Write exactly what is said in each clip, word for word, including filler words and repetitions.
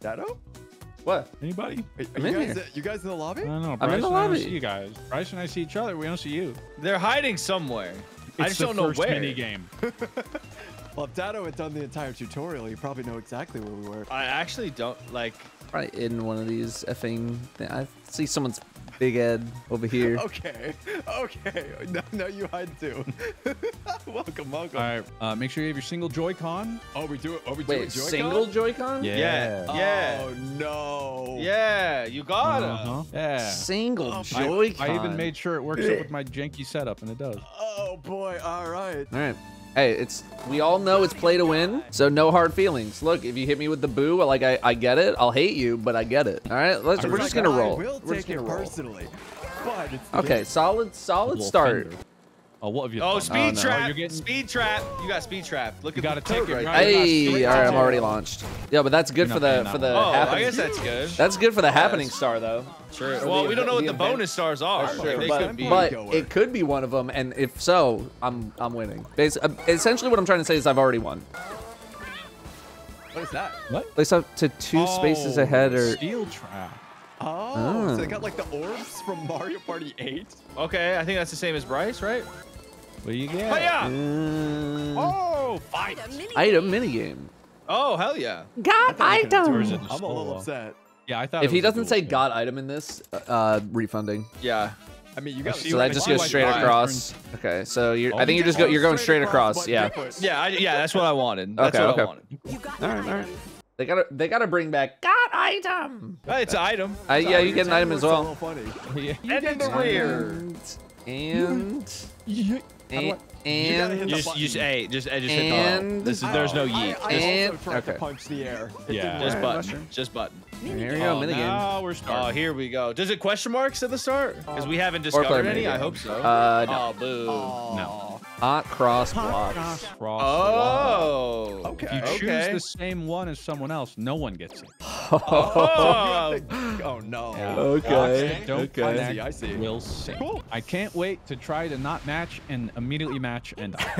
Datto? What? Anybody? Are, are you, guys, uh, you guys in the lobby? I don't know. Bryce, I'm in the lobby. I see you guys. Bryce and I see each other. We don't see you. They're hiding somewhere. It's I just don't know where. Mini game. Well, if Datto had done the entire tutorial, you probably know exactly where we were. I actually don't like. Probably in one of these effing. Thing. I see someone's big head over here. Okay. Okay. No, no, you hide too. Welcome, welcome. All right. Uh, make sure you have your single Joy-Con. Oh, we do it. Oh, we do Wait, it. Joy-Con? Single Joy-Con? Yeah. Yeah. yeah. Oh no. Yeah, you got it. Uh-huh. Yeah. Single oh, Joy-Con. I, I even made sure it works up with my janky setup, and it does. Oh boy. All right. All right. Hey, it's we all know it's play to win, so no hard feelings. Look, if you hit me with the boo, like I, I get it. I'll hate you, but I get it. All right, let's. We're just gonna roll. We're just gonna roll. Okay, solid, solid start. Oh, what have you? Oh, speed trap! Speed trap! You got speed trap. Look, you got a ticket. Hey, all right, I'm already launched. Yeah, but that's good for the for the. Oh, I guess that's good. That's good for the happening star though. Sure. Well, we don't know what the bonus stars are. Sure, but, but it could be one of them, and if so, I'm I'm winning. Basically, essentially, what I'm trying to say is I've already won. What is that? What? Place up to two oh, spaces ahead or steel trap. Oh, oh, so they got like the orbs from Mario Party eight. Okay, I think that's the same as Bryce, right? What do you get? Oh, yeah. Mm. Oh, fight! Item minigame. Oh, hell yeah! Got item. I'm a little upset. Yeah, I thought if he doesn't say "got item" in this, uh, refunding. Yeah, I mean you got. So that just goes straight across. Okay, so you're. I think you're just go, you're going straight across. Yeah. Yeah, I, yeah. That's what I wanted. That's okay, what okay. I wanted. You got all right, item. all right. They gotta, they gotta bring back "got item." Uh, it's an item. Uh, yeah, you get an item as well. Funny. Yeah. You get the rear. And. and And, and you just, you just, hey, just, just hit the This is, there's no yeet. I, I and, okay. to punch the air. It yeah. Just button. Mushroom. Just button. Here we go. Oh, now we're starting. Oh, here we go. Does it question marks at the start? Because we haven't discovered any. Minigame. I hope so. Uh, no. Oh, boo. Oh. No. Hot cross blocks. Cross oh. Block. Okay. If you choose okay. the same one as someone else, no one gets it. Oh. Oh, oh no. Yeah. Okay. Don't okay. connect. I see. I see. We'll see. Cool. I can't wait to try to not match and immediately match and die.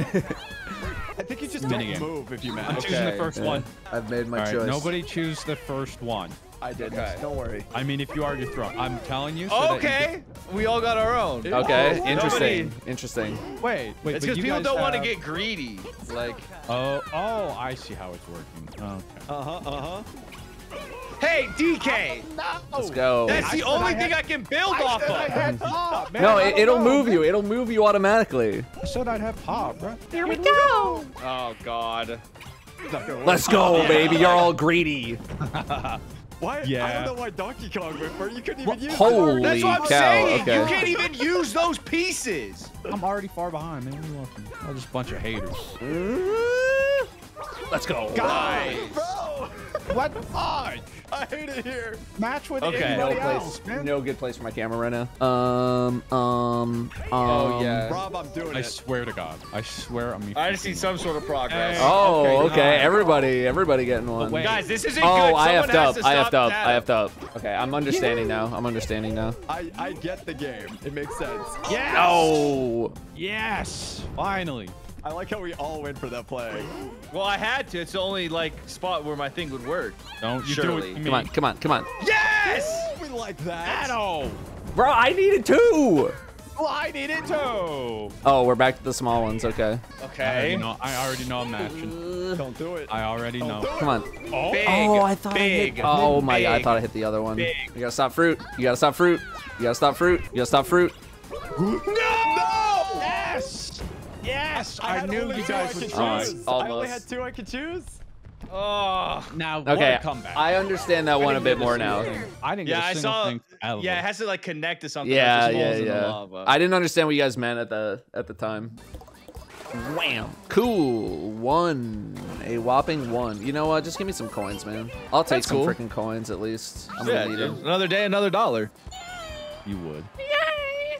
I think you just didn't move if you match. I'm okay. choosing the first yeah. one. I've made my right. choice. Nobody choose the first one. I did. Okay. Don't worry. I mean, if you are, you're thrown. I'm telling you. So okay. That you we all got our own. Okay. Oh, interesting. Nobody. Interesting. Wait. Wait. It's because people don't have... want to get greedy. Like. Oh. Oh. I see how it's working. Okay. Uh huh. Uh huh. Hey, D K. Oh, no. Let's go. That's the I only I had... thing I can build I off of. I had pop, man. No, it, it'll know. move you. It'll move you automatically. I said I'd have pop, bro. There we go. Oh God. Let's go, yeah. baby. You're all greedy. Why? Yeah. I don't know why Donkey Kong went You couldn't even well, use it. Holy That's what I'm cow. saying. Okay. You can't even use those pieces. I'm already far behind, man. What do you want? I'm just a bunch of haters. Let's go. Guys. Bro. What the fuck? I hate it here. Match with okay. anybody no place, else, man. No good place for my camera right now. Um, um, oh, um. yeah. Rob, I'm doing I it. I swear to God. I swear I'm... I just see some sort of progress. Hey. Oh, okay. okay. Everybody, everybody getting one. Oh, guys, this isn't oh, good. Oh, I effed up. I effed up. I effed up. Okay, I'm understanding yeah. now. I'm understanding now. I, I get the game. It makes sense. Yes. Oh. Yes. Finally. I like how we all went for that play. Well, I had to. It's the only like spot where my thing would work. Don't you do it. Come on, come on, come on. Yes! Ooh, we like that. Datto. Bro, I need it too. Well, I need it too. Oh, we're back to the small ones. Okay. Okay. I already know, I already know I'm matching. Uh, Don't do it. I already Don't know. Come on. Oh, big, oh I thought big, I hit. Oh my big, God, I thought I hit the other one. Big. You gotta stop fruit. You gotta stop fruit. You gotta stop fruit. You gotta stop fruit. No! Yes! Yes, I, I knew you guys would choose. Almost. I only had two I could choose. Oh, now okay. Comeback. I understand that one a bit more now. I didn't. Yeah, get a I saw. Thing yeah, it has to like connect to something. Yeah, yeah, yeah. I didn't understand what you guys meant at the at the time. Wham! Cool. One. A whopping one. You know what? Just give me some coins, man. I'll take That's some cool. freaking coins at least. I'm yeah, gonna need them. Another day, another dollar. You would.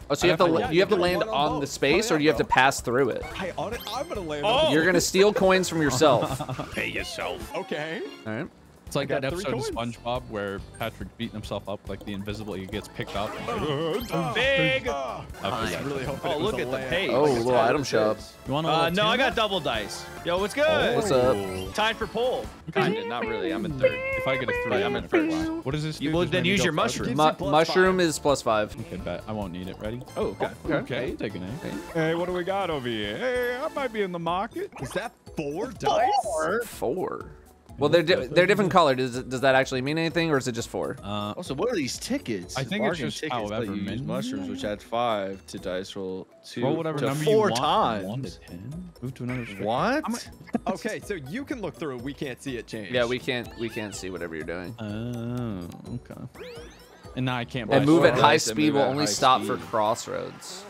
Oh, so you have to yeah, you have to land on both. the space, oh, yeah, or do you have to pass through it? I, on it I'm gonna land. Oh. On You're gonna steal coins from yourself. Pay yourself. Okay. All right. It's like that episode of SpongeBob where Patrick beating himself up like the invisible. He gets picked up. Oh, big. Oh, I really hope oh look at the page. Oh, like little item shops. You want uh, no, I got double dice. Yo, what's good? Oh, what's up? Tied for pole. Kinda, not really. I'm in third. if I get a three, I'm in first. What does this do? Well, then use your mushroom. Mu mushroom five. Is plus five. Okay, bet. I won't need it. Ready? Oh, okay. Okay, okay. You're taking it. Okay. Hey, what do we got over here? Hey, I might be in the market. Is that four dice? Four. Four. Well, they're di they're different colored. Does does that actually mean anything, or is it just four? Uh, also, what are these tickets? I think Bargain it's just tickets, however you use mushrooms, which add five to dice roll two, well, whatever to number four you want, times. One to ten. Move to another. What? A, okay, so you can look through it. We can't see it change. Yeah, we can't. We can't see whatever you're doing. Oh, okay. And now I can't. And move at high speed will only stop for crossroads.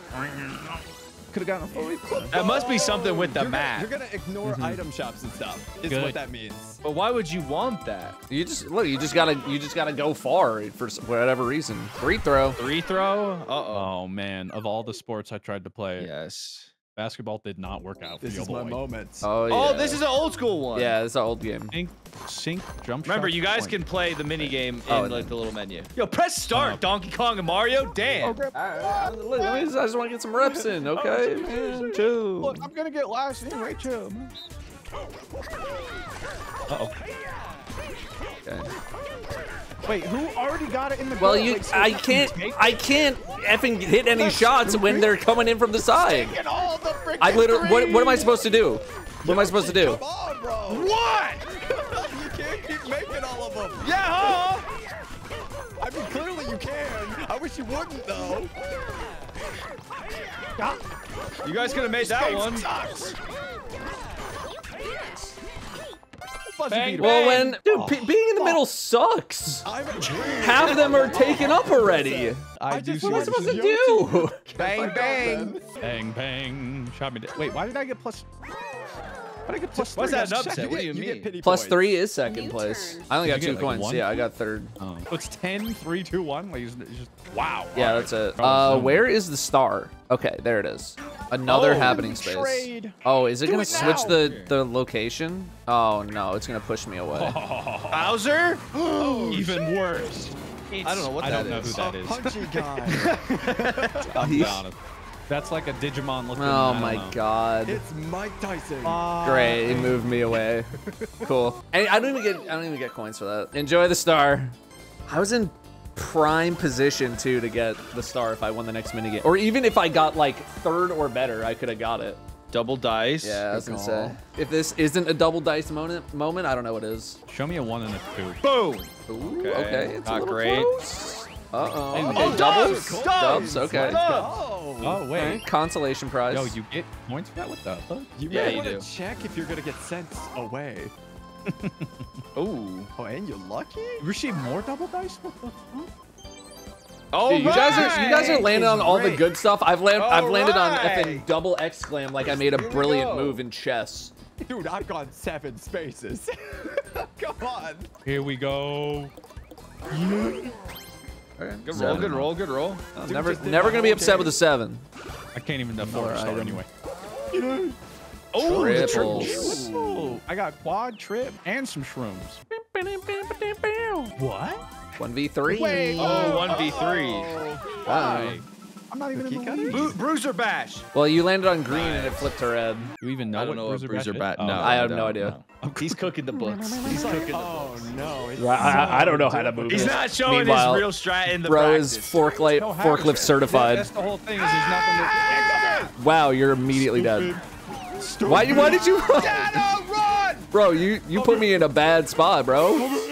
Could have gotten a that must be something with the you're map. Gonna, you're gonna ignore mm-hmm. item shops and stuff. Is Good. What that means. But why would you want that? You just look. You just gotta. You just gotta go far for whatever reason. Free throw. Free throw. Uh oh. Oh man. Of all the sports I tried to play. Yes. Basketball did not work out. This is my moment. Oh, yeah. Oh, this is an old school one. Yeah, this is an old game. Sink, sink, jump shot. Remember, you guys can play the mini game in oh, like the little menu. Yo, press start, Donkey Kong and Mario. Damn. Okay. I, I, look, I just want to get some reps in, okay? Man, chill. Look, I'm going to get last in, right? Chill. Uh-oh. Okay. Wait, who already got it in the Well, you, like, so I can't, I can't effing hit any That's shots free. When they're coming in from the side. All the I literally, what, what am I supposed to do? What am I supposed to do? Come on, bro. What? You can't keep making all of them. Yeah, huh? I mean, clearly you can. I wish you wouldn't, though. You guys could have made that one. Sucks. Bang, bang. Well, when dude, oh, being in the middle sucks. Half of them are taken up already. I, I do. What am I supposed to do? Bang, bang, bang, bang. Shot me. Wait, why did I get plus? Why did I get plus three? What's that an upset? What do you mean? Plus three is second place. I only got two coins. Yeah, I got third. Oh, it's ten, three, two, one. Like, just, wow. Yeah, that's it. Uh, where is the star? Okay, there it is. Another oh, happening space. Trade. Oh, is it Do gonna it switch now. the the location? Oh no, it's gonna push me away. Oh. Bowser? Oh, even shit. Worse. It's, I don't know what I that don't is. Know who that oh, is. Punchy guy. I'm down. That's like a Digimon looking. Oh my know. God. It's Mike Tyson. Uh, Great, it moved me away. Cool. I, I don't even get I don't even get coins for that. Enjoy the star. I was in prime position too to get the star if I won the next minigame. Or even if I got like third or better, I could have got it. Double dice. Yeah, I was gonna say. If this isn't a double dice moment, moment, I don't know what is. Show me a one and a two. Boom. Ooh, okay. okay. It's not a great. Close. Uh oh. And oh, doubles. Dubs. Dubs. Okay. Oh, oh wait. Consolation prize. Yo, you get points for that with that. You yeah, really you want to check if you're gonna get sent away. Ooh. Oh, and you're lucky? You received more double dice? What the fuck? Oh, you guys are you guys are landing on all great. The good stuff. I've landed I've landed right. on effing double exclaim like I made a brilliant move in chess. Dude, I've gone seven spaces. Come on. Here we go. Yeah. All right, good seven. roll, good roll, good roll. Dude, never never gonna be upset game. With a seven. I can't even afford a star anyway. Yeah. Oh, the triple. I got quad trip and some shrooms. What? one v three. Wait, oh, one v three. Oh. Wow. I'm not even in the lead. Bruiser Bash. Well, you landed on green nice. And it flipped to red. You even know I don't know what Bruiser Bash is? No, I have no idea. No. He's cooking the books. He's cooking the books. Oh, no. It's I, I don't know how to move. He's it. Not showing Meanwhile, his real strat in the bro practice. Is forklift, no forklift certified. That's the whole thing. Is ah! nothing wow, you're immediately Stupid. Dead. Stupid. Why Why did you run? Datto, run? Bro, you, you put me in a bad spot, bro.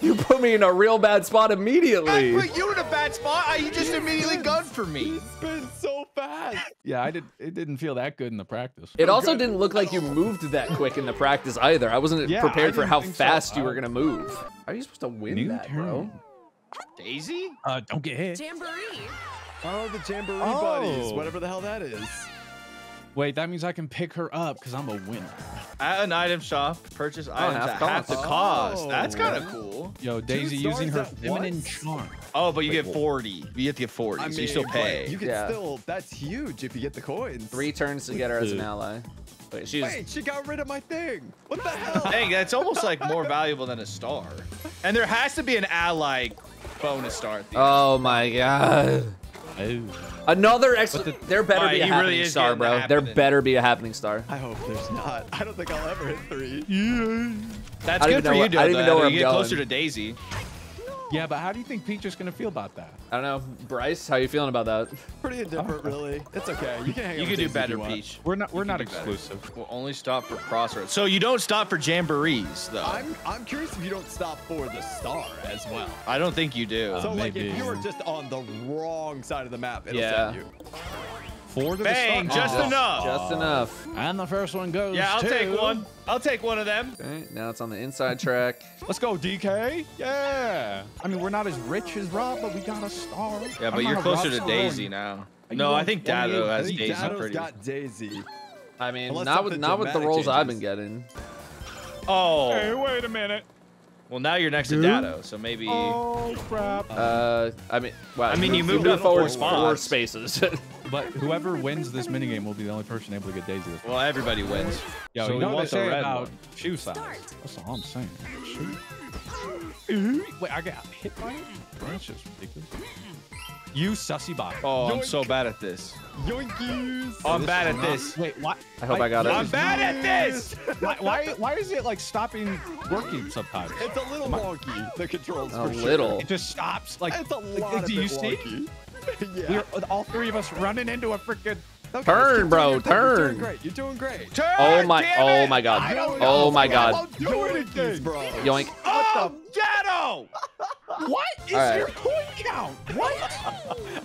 You put me in a real bad spot immediately. I put you in a bad spot? You just immediately gunned for me. It's been so fast. Yeah, I did. It didn't feel that good in the practice. It also good. Didn't look like you moved that quick in the practice either. I wasn't yeah, prepared I for how fast so. You were going to move. How are you supposed to win New that, turn. Bro? Daisy? Uh, don't get hit. Jamboree. Oh, the Jamboree oh. buddies. Whatever the hell that is. Wait, that means I can pick her up because I'm a winner. At an item shop, purchase oh, items at half the cost. Oh, that's kind of cool. Yo, Daisy using her feminine once? Charm. Oh, but you Wait, get forty. You have to get forty, I so mean, you still pay. You can yeah. still, that's huge if you get the coins. Three turns to get her as an ally. Wait, she's... Wait, she got rid of my thing. What the hell? Dang, that's almost like more valuable than a star. And there has to be an ally bonus star. At the oh end. My God. Oh. Another extra. The, there better right, be a happening really star, bro. Happening. There better be a happening star. I hope there's not. I don't think I'll ever hit three. Yeah. That's good for you, Dildo. I don't even know where I'm going. You get closer to Daisy. Yeah, but how do you think Peach is gonna feel about that? I don't know, Bryce. How are you feeling about that? Pretty indifferent, really. It's okay. You can hang you can do better, Peach. We're not we're not exclusive. Better. We'll only stop for Crossroads. So you don't stop for Jamborees, though. I'm I'm curious if you don't stop for the star as well. I don't think you do. So uh, like, if you were just on the wrong side of the map, it'll yeah. send you. Four to Bang, the star. Just oh. enough. Just enough. And the first one goes. Yeah, I'll two. take one. I'll take one of them. Okay, now it's on the inside track. Let's go, D K. Yeah. I mean, we're not as rich as Rob, but we got a star. Yeah, but you're closer to Daisy now. No, I think Datto has Daisy. Datto's got Daisy. I mean, not with not with the rolls I've been getting. Oh. Hey, wait a minute. Well, now you're next to Datto, so maybe. Oh crap. Uh, I mean, wow. I mean, you moved up four four spaces. But whoever wins this minigame will be the only person able to get Daisy this. Well, everybody wins. Yo, so you know what they say about one. shoe size. That's all I'm saying. Shoe? Wait, I got hit by it? That's just ridiculous. You sussy bot. Oh, Yoink. I'm so bad at this. Yoinkies. Oh, I'm bad at this. Wait, what? I hope I, I got it. I'm bad at this. why, why? Why is it like stopping working sometimes? It's a little wonky. The controls. A for little. Sure. It just stops. Like, it's a lot like, do you wonky. see? Yeah. We're all three of us running into a freaking okay, turn, bro. Turn. You're doing great. You're doing great. Turn, oh my! Oh my God! Oh my God! Yoink! Bro. Yoink! Oh, Datto! What is right. your point now? What?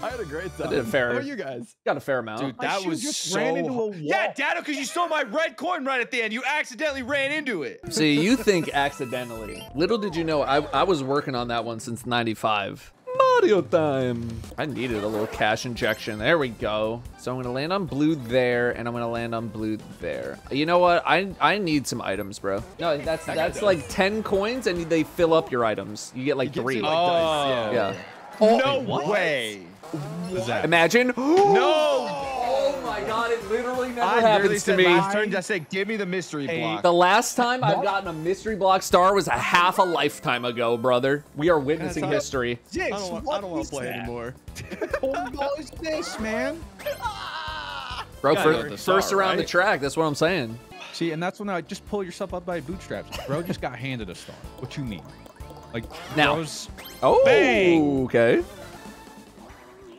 I had a great time. I did a fair. How are you guys? Got a fair amount. Dude, that was just so. Ran into a wall. Yeah, Datto, because you stole my red coin right at the end. You accidentally ran into it. See, you think accidentally? Little did you know, I I was working on that one since ninety-five. Mario time. I needed a little cash injection. There we go. So I'm gonna land on blue there, and I'm gonna land on blue there. You know what? I I need some items, bro. No, that's that's like ten coins, and they fill up your items. You get like you three. Like oh, dice. Yeah. yeah. Oh, no what? way. What? What? Imagine. No. Oh my God, it literally never I happens to me. Last turn, I said, give me the mystery hey, block. The last time what? I've gotten a mystery block star was a half a lifetime ago, brother. We are witnessing I history. Jix, I don't, don't want to play that? anymore. What the hell is this, man? Bro, for, star, first around right? the track, that's what I'm saying. See, and that's when I just pull yourself up by bootstraps. Bro just got handed a star. What you mean? Like, now. Bro's... Oh, bang. okay.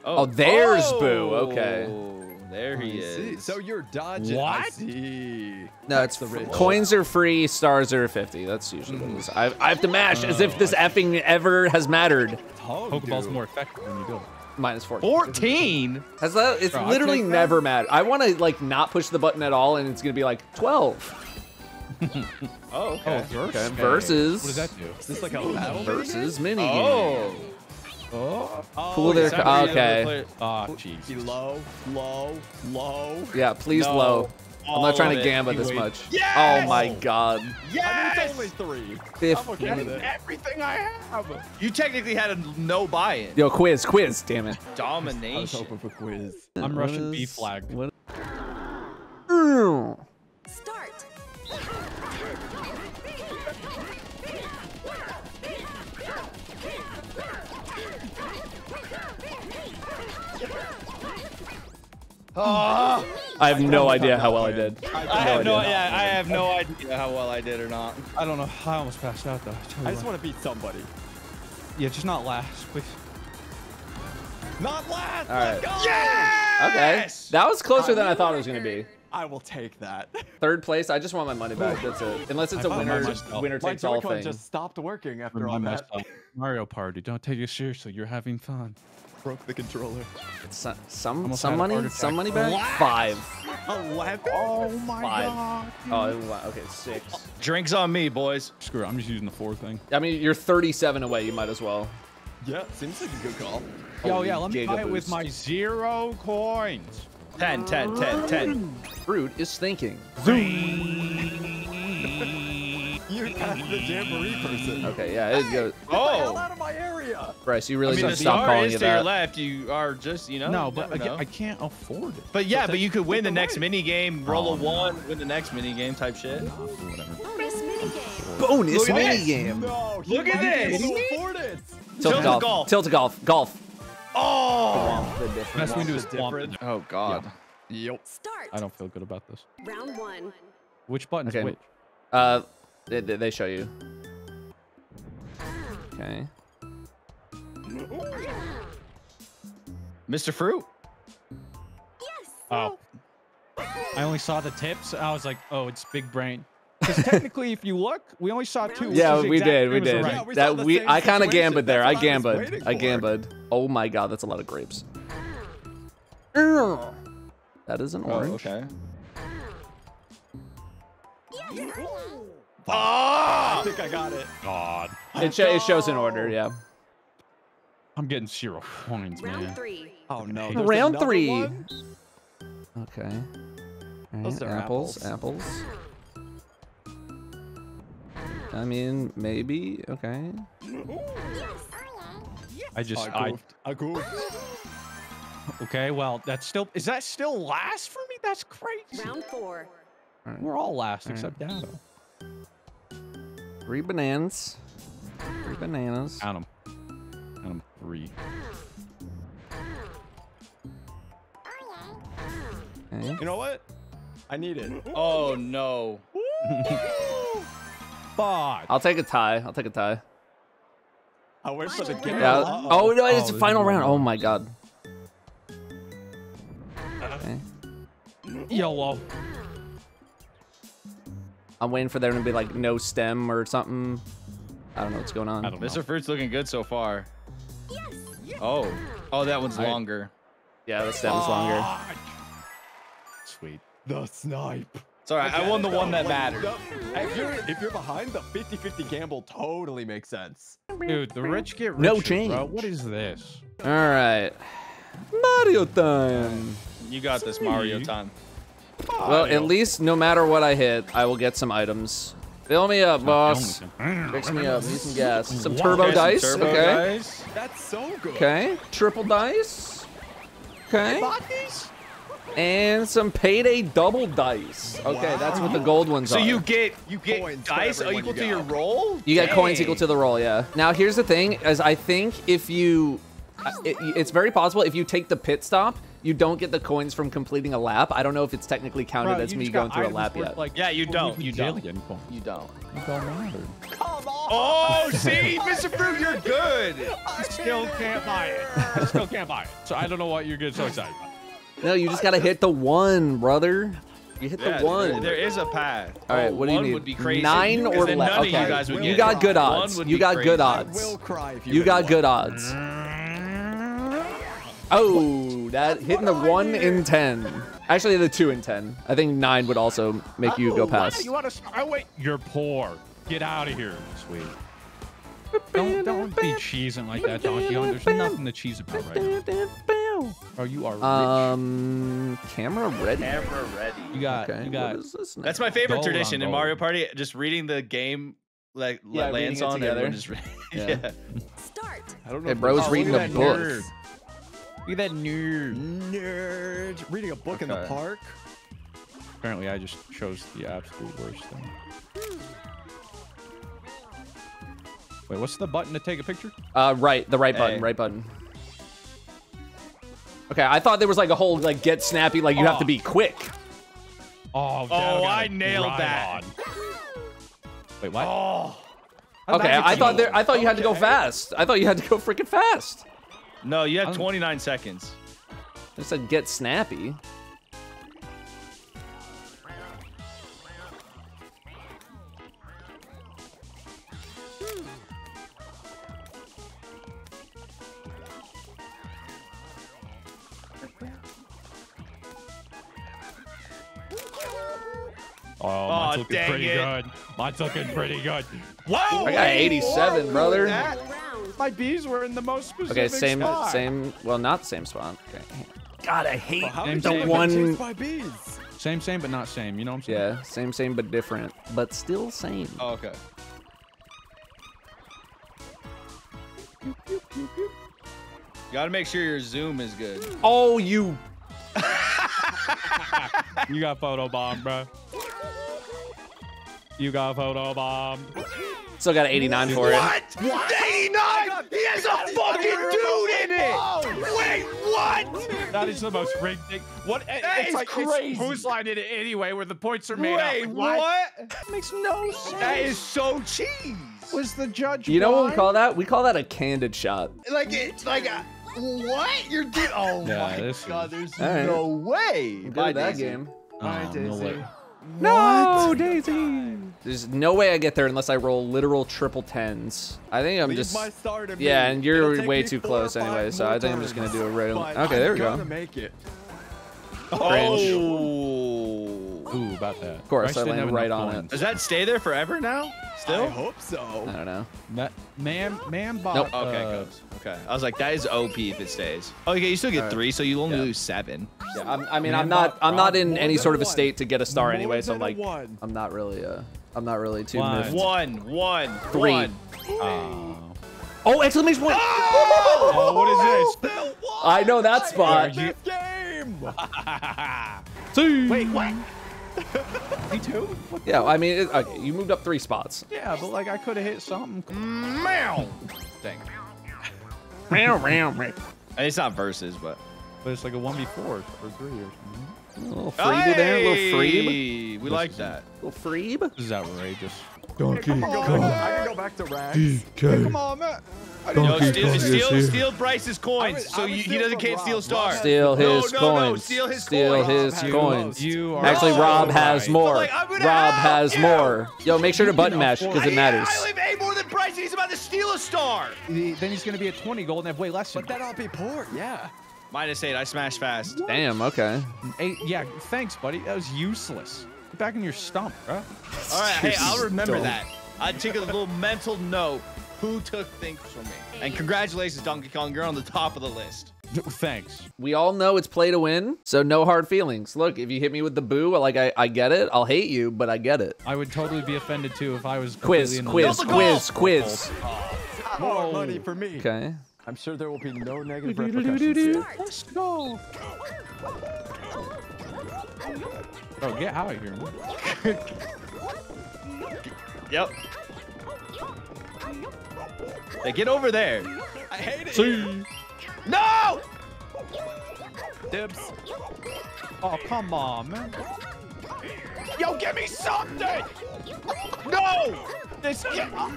Oh, oh there's oh. Boo, okay. There he is. So you're dodging. What? I see. No, it's the rich. Coins are free, stars are fifty. That's usually what it is. I, I have to mash oh, as if this effing ever has mattered. Pokeball's dude. more effective when you go. Minus fourteen. fourteen? Has that, it's Bro, literally never mattered. I want to like not push the button at all, and it's going to be like twelve. oh, okay. Oh, okay. Versus. What does that do? Is this like a battle? Versus mini game. Oh. Oh, cool oh, there. Okay. Oh, jeez. Low, low, low. Yeah, please no. low. I'm not trying to gamba this much. Yes! Oh my God. Yes! I mean, it's only three. fifteen. I'm okay with it. Everything I have. You technically had a no buy-in. Yo, quiz, quiz, damn it. Domination. I was hoping for quiz. I'm what Russian B flag. What? Mm. Start. Oh. I have no idea how well I did. I have no, yeah, I have no idea how well I did or not. I don't know. I almost passed out though. I just want to beat somebody. Yeah, just not last, please. Not last. All right. Yes! Okay. That was closer than I thought it was gonna be. I will take that. Third place. I just want my money back. That's it. Unless it's a winner, winner takes all thing. My Joy-Con just stopped working after all that. Mario Party. Don't take it seriously. You're having fun. Broke the controller. So, some some money, some money back. What? Five. Eleven. Oh my Five. God. Dude. Oh wow. Okay, six. Drinks on me, boys. Screw it. I'm just using the four thing. I mean, you're thirty-seven away. You might as well. Yeah, seems like a good call. Yo, Holy yeah, let me buy it with my zero coins. Ten, ten, ten, ten. Fruit is thinking. You're kind of the Jamboree person. Okay, yeah, it goes. Hey, oh! Get the hell out of my area! Bryce, you really I mean, should the stop calling you that. To your left, you are just, you know. No, but I, know. I can't afford it. But yeah, but, but you could win the, the next mini game, roll oh, a one, no. win the next mini game type shit. No, whatever. Bonus mini game. Bonus mini game. No, look at this. Afford it. Tilt to golf. golf. Tilt to golf. Golf. Oh. The best we do is different. Oh God. Yep. Start. I don't feel good about this. Round one. Which button? Okay. Which? Uh. They, they, they show you. Okay. Mister Fruit? Yes. Oh. I only saw the tips. I was like, oh, it's big brain. Because technically, if you look, we only saw two. Yeah, we did. We did. Right. Yeah, we that we. I kind of gambled there. I gambled. I, I gambled. Oh my god, that's a lot of grapes. That is an orange. Oh, okay. Oh, I think I got it. God. It, sh it shows an order. Yeah. I'm getting zero points, man. Round three. Oh no. There's Round three. One? Okay. Those are apples. Apples. apples. I mean, maybe. Okay. I just. I. Goofed. I, I goofed. Okay. Well, that's still. Is that still last for me? That's crazy. Round four. All right. We're all last all except right. Datto. Three bananas. Three bananas. Count them. Count them. Three. Okay. You know what? I need it. Oh no. Fuck. I'll take a tie. I'll take a tie. I wish for the game. Yeah. Oh no, it's oh, the final round. round. Oh my god. Okay. YOLO. I'm waiting for there to be like no stem or something. I don't know what's going on. I don't know. Mister Fruit's looking good so far. Yes. Yes. Oh. Oh, that one's right. longer. Yeah, the stem's oh. longer. Sweet. The snipe. It's all right. I won the one that mattered. If you're if you're behind, the fifty fifty gamble totally makes sense. Dude, the rich get richer. No change. Bro. What is this? All right, Mario time. You got Sweet. this, Mario time. Mario. Well, at least no matter what I hit, I will get some items. Fill me up, boss. Fix me up. Need some gas. Some turbo okay, dice. Some turbo okay. Dice. That's so good. Okay. Triple dice. Okay. And some payday double dice. Okay, wow. That's what the gold ones so are. So you get you get coins dice equal to your roll. You Dang. get coins equal to the roll. Yeah. Now here's the thing: is I think if you, it, it's very possible if you take the pit stop, you don't get the coins from completing a lap. I don't know if it's technically counted Bro, as me going through a lap yet. Like, yeah, you don't. You don't. You don't. You don't. You don't matter. Come on. Oh, see, Mister Fruit, you're good. I still can't buy it. I still can't buy it. So I don't know why you're getting so excited. No, you just gotta hit the one, brother. You hit yeah, the one. There is a path. All right, what do you need? One would be crazy. Nine or less. Okay. You, guys would you got good odds. You got crazy. good odds. I will cry if you you got one. good odds. Oh, that hitting the one in ten. Actually, the two in ten. I think nine would also make you oh, go past. You want to? Oh wait, you're poor. Get out of here. Sweet. Don't don't be cheesing like that, Donkey Kong. There's nothing to cheese about right now. Oh, you are rich. Um, camera ready. Camera ready. You got. Okay. You got. What is this now? That's my favorite tradition in Mario Party. Just reading the game, like yeah, lands on together. Just reading. Yeah. yeah. Start. I don't know. Hey, bro's oh, reading a book. Nerd. Look at that nerd. Nerd reading a book okay. in the park. Apparently, I just chose the absolute worst thing. Wait, what's the button to take a picture? Uh, right. The right hey. button. Right button. Okay, I thought there was like a whole like get snappy, like you oh. have to be quick. Oh, oh I nailed that. On. Wait, what? Oh. Okay, I thought there I thought you had okay. to go fast. I thought you had to go freaking fast. No, you had twenty-nine seconds. It said get snappy. Oh, mine's oh, looking pretty it. good. Mine's looking pretty good. Whoa! I got eighty-seven, whoa, brother. That, my bees were in the most specific Okay, same, spot. same. Well, not same spot. Okay. God, I hate well, same, the same, one. By bees. Same, same, but not same. You know what I'm saying? Yeah, same, same, but different, but still same. Oh, okay. You gotta make sure your zoom is good. Oh, you. You got photobombed, bro. You got photobombed. Still got an eighty-nine for what? it. What? eighty-nine? He has a fucking dude in it. Wait, what? that is the most ridiculous. What? That it's is like crazy. It's Whose Line in it anyway, where the points are made Wait, up. Wait, like, what? That makes no sense. That is so cheese. Was the judge? You know blind? What we call that? We call that a candid shot. Like it's like a, what? You're doing? Oh yeah, my this god! Is... There's right. no way. By that Daisy. Game. By oh, Daisy. No way. No, what? Daisy. There's no way I get there unless I roll literal triple tens. I think I'm Leave just. My star to yeah, me. And you're way too close anyway, so I think I'm just gonna do a regular. Right okay, there we go. Make it. Oh. Cringe. Ooh, about that. Of course, I, I land right on points. It. Does that stay there forever now? Still? I hope so. I don't know. Not, man, man, bot. Nope. Okay, uh, goes. Okay. I was like, that is O P if it stays. Oh, okay, you still get right. three, so you only yeah. lose seven. Yeah, I'm, I mean, man, I'm not, I'm not in any sort of a one. State to get a star more anyway, so I'm like, one. I'm not really, uh, I'm not really too one. Miffed. One, one, three. One. Oh. Oh, exclamation point! Oh! Oh, what is this? I know that spot. You... Game. Wait, what? Me too? What yeah, I mean, it, okay, you moved up three spots. Yeah, but like I could have hit something. Meow. Dang. Meow, meow, meow. It's not versus, but but it's like a one v four or three or something. A little freeb hey! There, a little freeb. We like that. A little freeb. This is outrageous. Donkey Kong. I can go back to Rags. D K. Come on, man. No, steal, steal, steal Bryce's coins, would, so you, he doesn't can't steal stars. Steal his no, no, coins. No, steal his steal coins. His coins. You are Actually, so Rob right. has more. Like, Rob has yeah. more. Yo, make sure to button match because it matters. I only have eight more than Bryce, and he's about to steal a star. Then he's gonna be at twenty gold and have way less. But that'll be poor. Yeah. Minus eight. I smashed fast. What? Damn. Okay. Eight. Yeah. Thanks, buddy. That was useless. Get back in your stump, bro. All right. Hey, I'll remember dumb. That. I take a little mental note. Who took things from me? And congratulations, Donkey Kong, you're on the top of the list. Thanks. We all know it's play to win, so no hard feelings. Look, if you hit me with the boo, like I, I get it. I'll hate you, but I get it. I would totally be offended too if I was quiz, quiz, quiz, quiz. Oh, more money for me. Okay. I'm sure there will be no negative repercussions. Let's go. Oh, get out of here. Yep. Hey, get over there. I hate it. See. No! Dibs. Oh, come on, man. Yo, give me something! No! This get no!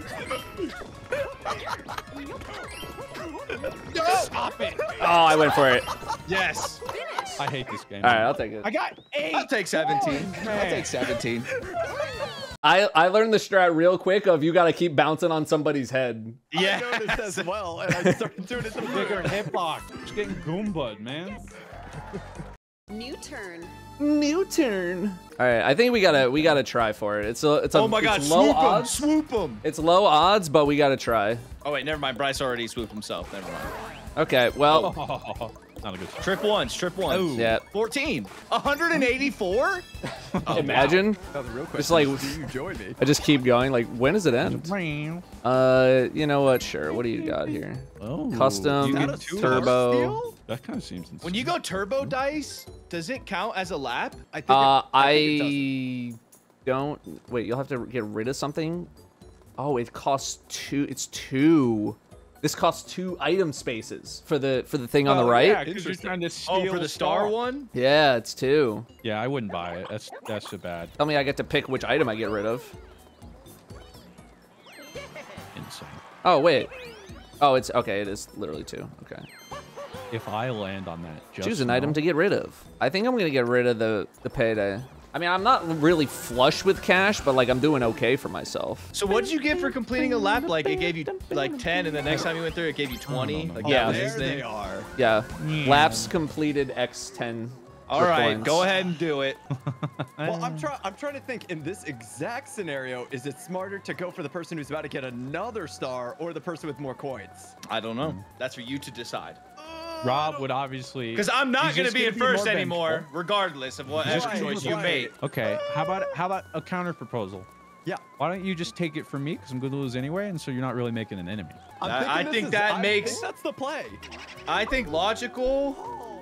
Stop it! Oh, I went for it. Yes. I hate this game. Alright, I'll take it. I got eight. I'll take seventeen. Oh, I'll take seventeen. I, I learned the strat real quick of you gotta keep bouncing on somebody's head. Yeah. I noticed as well, and I started doing it to bigger hitbox. Just getting goomba'd, man. New turn. New turn. All right, I think we gotta we gotta try for it. It's a it's a oh my it's god, low swoop odds. Him, swoop him. It's low odds, but we gotta try. Oh wait, never mind. Bryce already swooped himself. Never mind. Okay, well. Oh. Not a good shot. Trip once, trip once. Ooh. Yeah. fourteen. one hundred eighty-four? Oh, imagine. Wow. Real just like, do you enjoy me? I just keep going. Like, when does it end? Uh, you know what? Sure. What do you got here? Oh. Custom, turbo. That kind of seems insane. When you go turbo dice, does it count as a lap? I think uh, it, I, I think it don't. Wait, you'll have to get rid of something? Oh, it costs two. It's two. This costs two item spaces for the for the thing on oh, the right. Yeah, you're trying to steal oh, for the star, star one? Yeah, it's two. Yeah, I wouldn't buy it. That's that's so bad. Tell me I get to pick which item I get rid of. Insane. Oh, wait. Oh, it's okay. It is literally two. Okay. If I land on that, just choose an now. Item to get rid of. I think I'm going to get rid of the, the payday. I mean, I'm not really flush with cash, but like I'm doing okay for myself. So what did you get for completing a lap? Like it gave you like ten, and the next time you went through, it gave you twenty. Like, yeah, there they are. Yeah, yeah. Laps completed X ten. All right, points. Go ahead and do it. Well, I'm trying. I'm trying to think. In this exact scenario, is it smarter to go for the person who's about to get another star, or the person with more coins? I don't know. That's for you to decide. Rob would obviously... Because I'm not going to be in first anymore, regardless of what right, choice you right. made. Okay, how about how about a counter proposal? Yeah. Why don't you just take it from me, because I'm going to lose anyway, and so you're not really making an enemy. That, I think is, that I makes... Think that's the play. I think logical...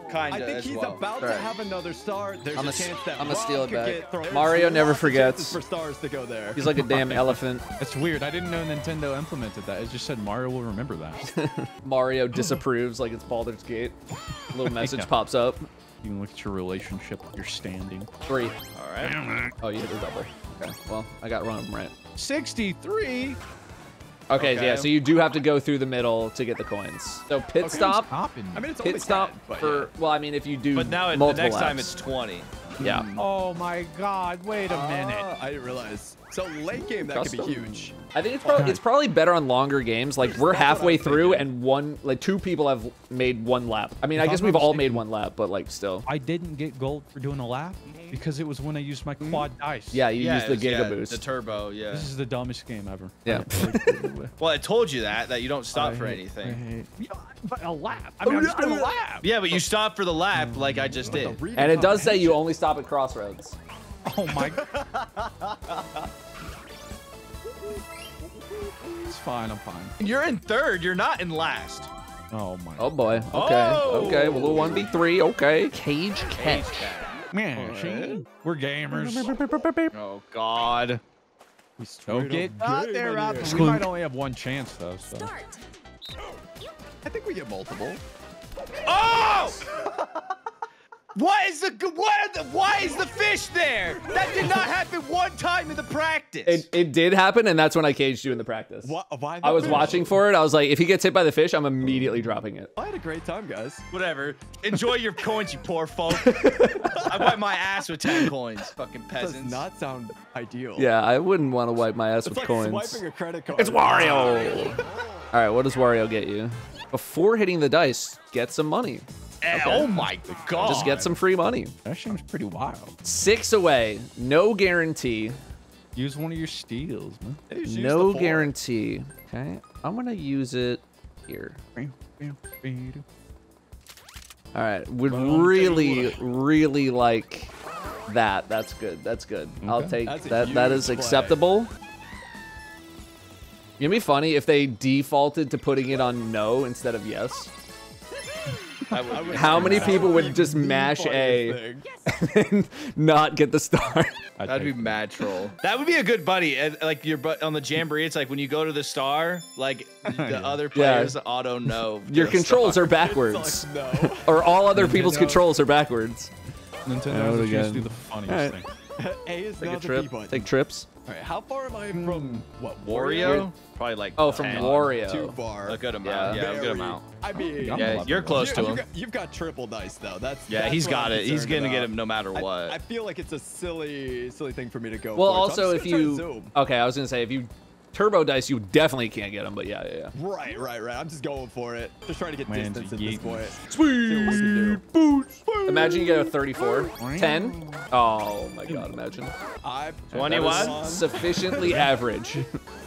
Kinda I think he's well. about right. to have another star. There's I'm a, a chance that I'm gonna steal it back. Mario never forgets. For stars to go there. He's like a damn elephant. It's weird. I didn't know Nintendo implemented that. It just said Mario will remember that. Mario disapproves like it's Baldur's Gate. A little message yeah. pops up. You can look at your relationship, your standing. Three. All right. Oh, you hit a double. Okay. Well, I got one of them right. sixty-three. Okay, okay, yeah, so you do have to go through the middle to get the coins. So pit okay, stop, I mean, it's pit stop ten, for, yeah. well, I mean, if you do But now it, the next laps. time it's twenty. Yeah. Oh my God, wait a uh, minute. I didn't realize. So late game, that Custom. could be huge. I think it's probably, okay. it's probably better on longer games. Like we're halfway through thinking. and one, like two people have made one lap. I mean, if I guess I'm we've all made one lap, but like still. I didn't get gold for doing a lap because it was when I used my quad dice. Yeah, you yeah, used the was, Giga yeah, Boost. The turbo, yeah. This is the dumbest game ever. Yeah. Well, I told you that, that you don't stop I for hate, anything. Yeah, but a lap. I mean, I'm just doing a lap. Yeah, but you stop for the lap like I just did. And it does say you only stop at crossroads. Oh my God. It's fine, I'm fine. You're in third, you're not in last. Oh my. Oh boy, okay, oh. okay, well, a little one v three, okay. Cage catch. Cage catch. Man, right. We're gamers. Oh God. We don't get out there, Rob. We might only have one chance though, so. Start. I think we get multiple. Oh! What is the what? The, why is the fish there? That did not happen one time in the practice. It, it did happen, and that's when I caged you in the practice. What, why the I was fish? watching for it. I was like, if he gets hit by the fish, I'm immediately dropping it. I had a great time, guys. Whatever. Enjoy your coins, you poor folk. I wiped my ass with ten coins, fucking peasants. That does not sound ideal. Yeah, I wouldn't want to wipe my ass it's with like coins. It's swiping a credit card. It's Wario. All right, what does Wario get you? Before hitting the dice, get some money. Okay. Oh my God. Just get some free money. That seems pretty wild. Six away. No guarantee. Use one of your steals, man. No guarantee. Okay. I'm going to use it here. All right. Would really, really like that. That's good. That's good. Okay. I'll take That's that. That is play. acceptable. It'd be funny if they defaulted to putting it on no instead of yes. I would, I would How many that. people would just mash A and not get the star? That'd be mad troll. That would be a good buddy. And like your but on the Jamboree, it's like when you go to the star, like the yeah. other players yeah. auto know. Your controls star. are backwards. Like, no. Or all other Nintendo. people's controls are backwards. Nintendo just yeah, do the funniest right. thing. A is Take now a trip. The B button. Take trips. All right, how far am I from what Wario? Probably like oh, from Wario. Too far. A good amount. Yeah, yeah a good amount. I mean, yeah, you're close to him. You've got, you've got triple dice though. That's yeah, that's he's got it. He's gonna about. get him no matter what. I, I feel like it's a silly, silly thing for me to go. Well, for. also so if you okay, I was gonna say if you turbo dice, you definitely can't get him. But yeah, yeah, yeah. Right, right, right. I'm just going for it. Just trying to get Man, distance at this point. Sweet boots. Imagine you get a thirty-four. ten. Oh my God, imagine. I've twenty-one. Sufficiently average.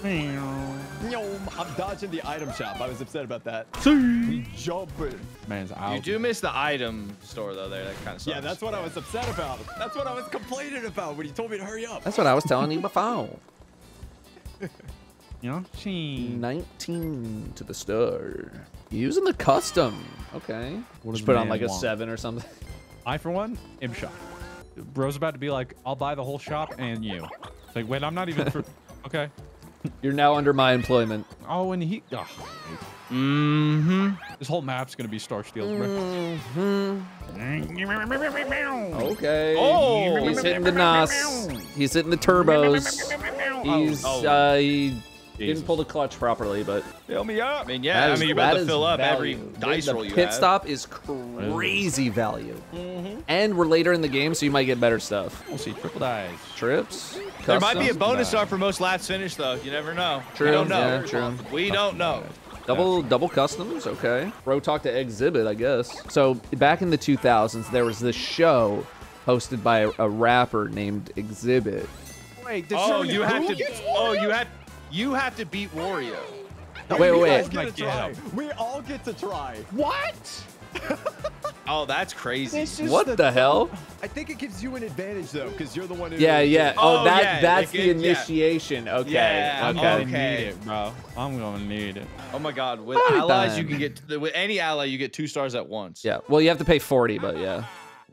I'm dodging the item shop. I was upset about that. Jumping. Man's out. You do miss the item store though there. That kind of sucks. Yeah, that's what I was upset about. That's what I was complaining about when you told me to hurry up. That's what I was telling you before. nineteen to the star. Using the custom. Okay. Just put on like a want? seven or something. I, for one, am shocked. Bro's about to be like, I'll buy the whole shop and you. It's like, wait, I'm not even. For okay. You're now under my employment. Oh, and he. Oh. Mm-hmm. This whole map's gonna be Star Steel. Mm-hmm. Okay. Oh, he's hitting the N O S. He's hitting the turbos. He's. Oh. Uh, he Jesus. didn't pull the clutch properly, but fill me up. I mean, yeah, is, I mean, you're about to fill up value. every dice roll you have. The pit stop is crazy value. Mm-hmm. And we're later in the game, so you might get better stuff. We'll see triple dice, trips. Customs. There might be a bonus star for most laps finished, though. You never know. True. We don't know. Yeah, true. We don't know. Double, double customs. Okay. Bro, talk to Exhibit, I guess. So back in the two thousands, there was this show hosted by a, a rapper named Exhibit. Wait. Oh, you have to. Oh, you have. You have to beat Wario. Wait, wait, wait. We all get to try. What? Oh, that's crazy. What the, the hell? I think it gives you an advantage, though, because you're the one who... Yeah, yeah. Oh, oh that yeah, that's the gives, initiation. Yeah. Okay. Yeah, okay. I'm going to need it, bro. I'm going to need it. Oh, my God. With Probably allies, done. you can get... With any ally, you get two stars at once. Yeah. Well, you have to pay forty, but yeah.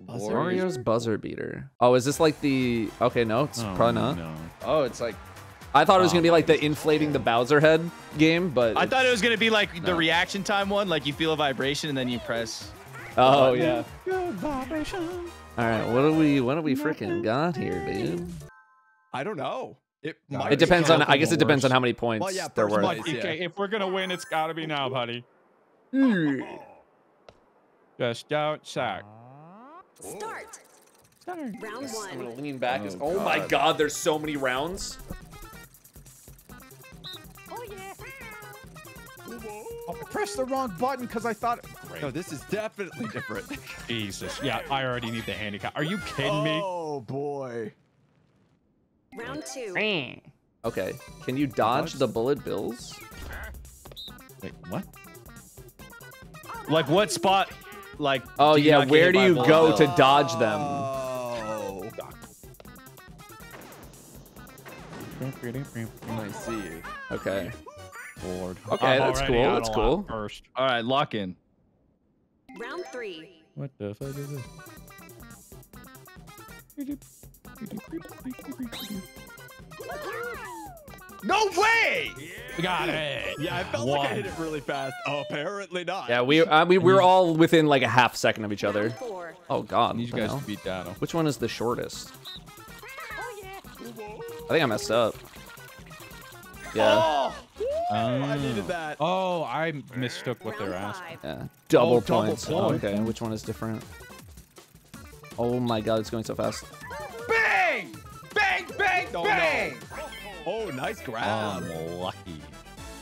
Buzzer Wario's beater? buzzer beater. Oh, is this like the... Okay, no, it's oh, probably not. No. Oh, it's like... I thought it was oh, going to be like the inflating the Bowser head game, but... I thought it was going to be like no. the reaction time one, like you feel a vibration and then you press... Oh, yeah. All right, what do we, what do we freaking got here, dude? I don't know. It, might it depends on, I guess it depends worse. on how many points well, yeah, there were. Like, okay, yeah. If we're going to win, it's got to be now, buddy. Just don't suck. Start. Start. Round yes, one. I'm going to lean back. Oh, as, oh God. my God, there's so many rounds. Oh, yeah. Oh, I pressed the wrong button because I thought... Great. No, this is definitely different. Jesus. Yeah, I already need the handicap. Are you kidding oh, me? Oh, boy. Round two. Okay. Can you dodge what? the bullet bills? Wait, what? Like, what spot? Like, oh, do yeah. Where do you go bill? to dodge them? Oh. I see you. Okay. Lord. Okay, that's cool. That's cool. First. All right, lock in. Round three. What the fuck is this? No way! Yeah. Got it. Yeah, I felt One. like I hit it really fast. Oh, apparently not. Yeah, we I mean, we were all within like a half second of each other. Four. Oh God. These guys hell? beat Datto. Which one is the shortest? Oh, yeah. I think I messed up. Yeah. Oh, oh, I needed that. Oh, I mistook what they're asking. Yeah. Double oh, points. Double point. Oh, okay, which one is different? Oh my God, it's going so fast. Bang! Bang! Bang! Oh, bang! No. Oh, nice grab. I'm lucky.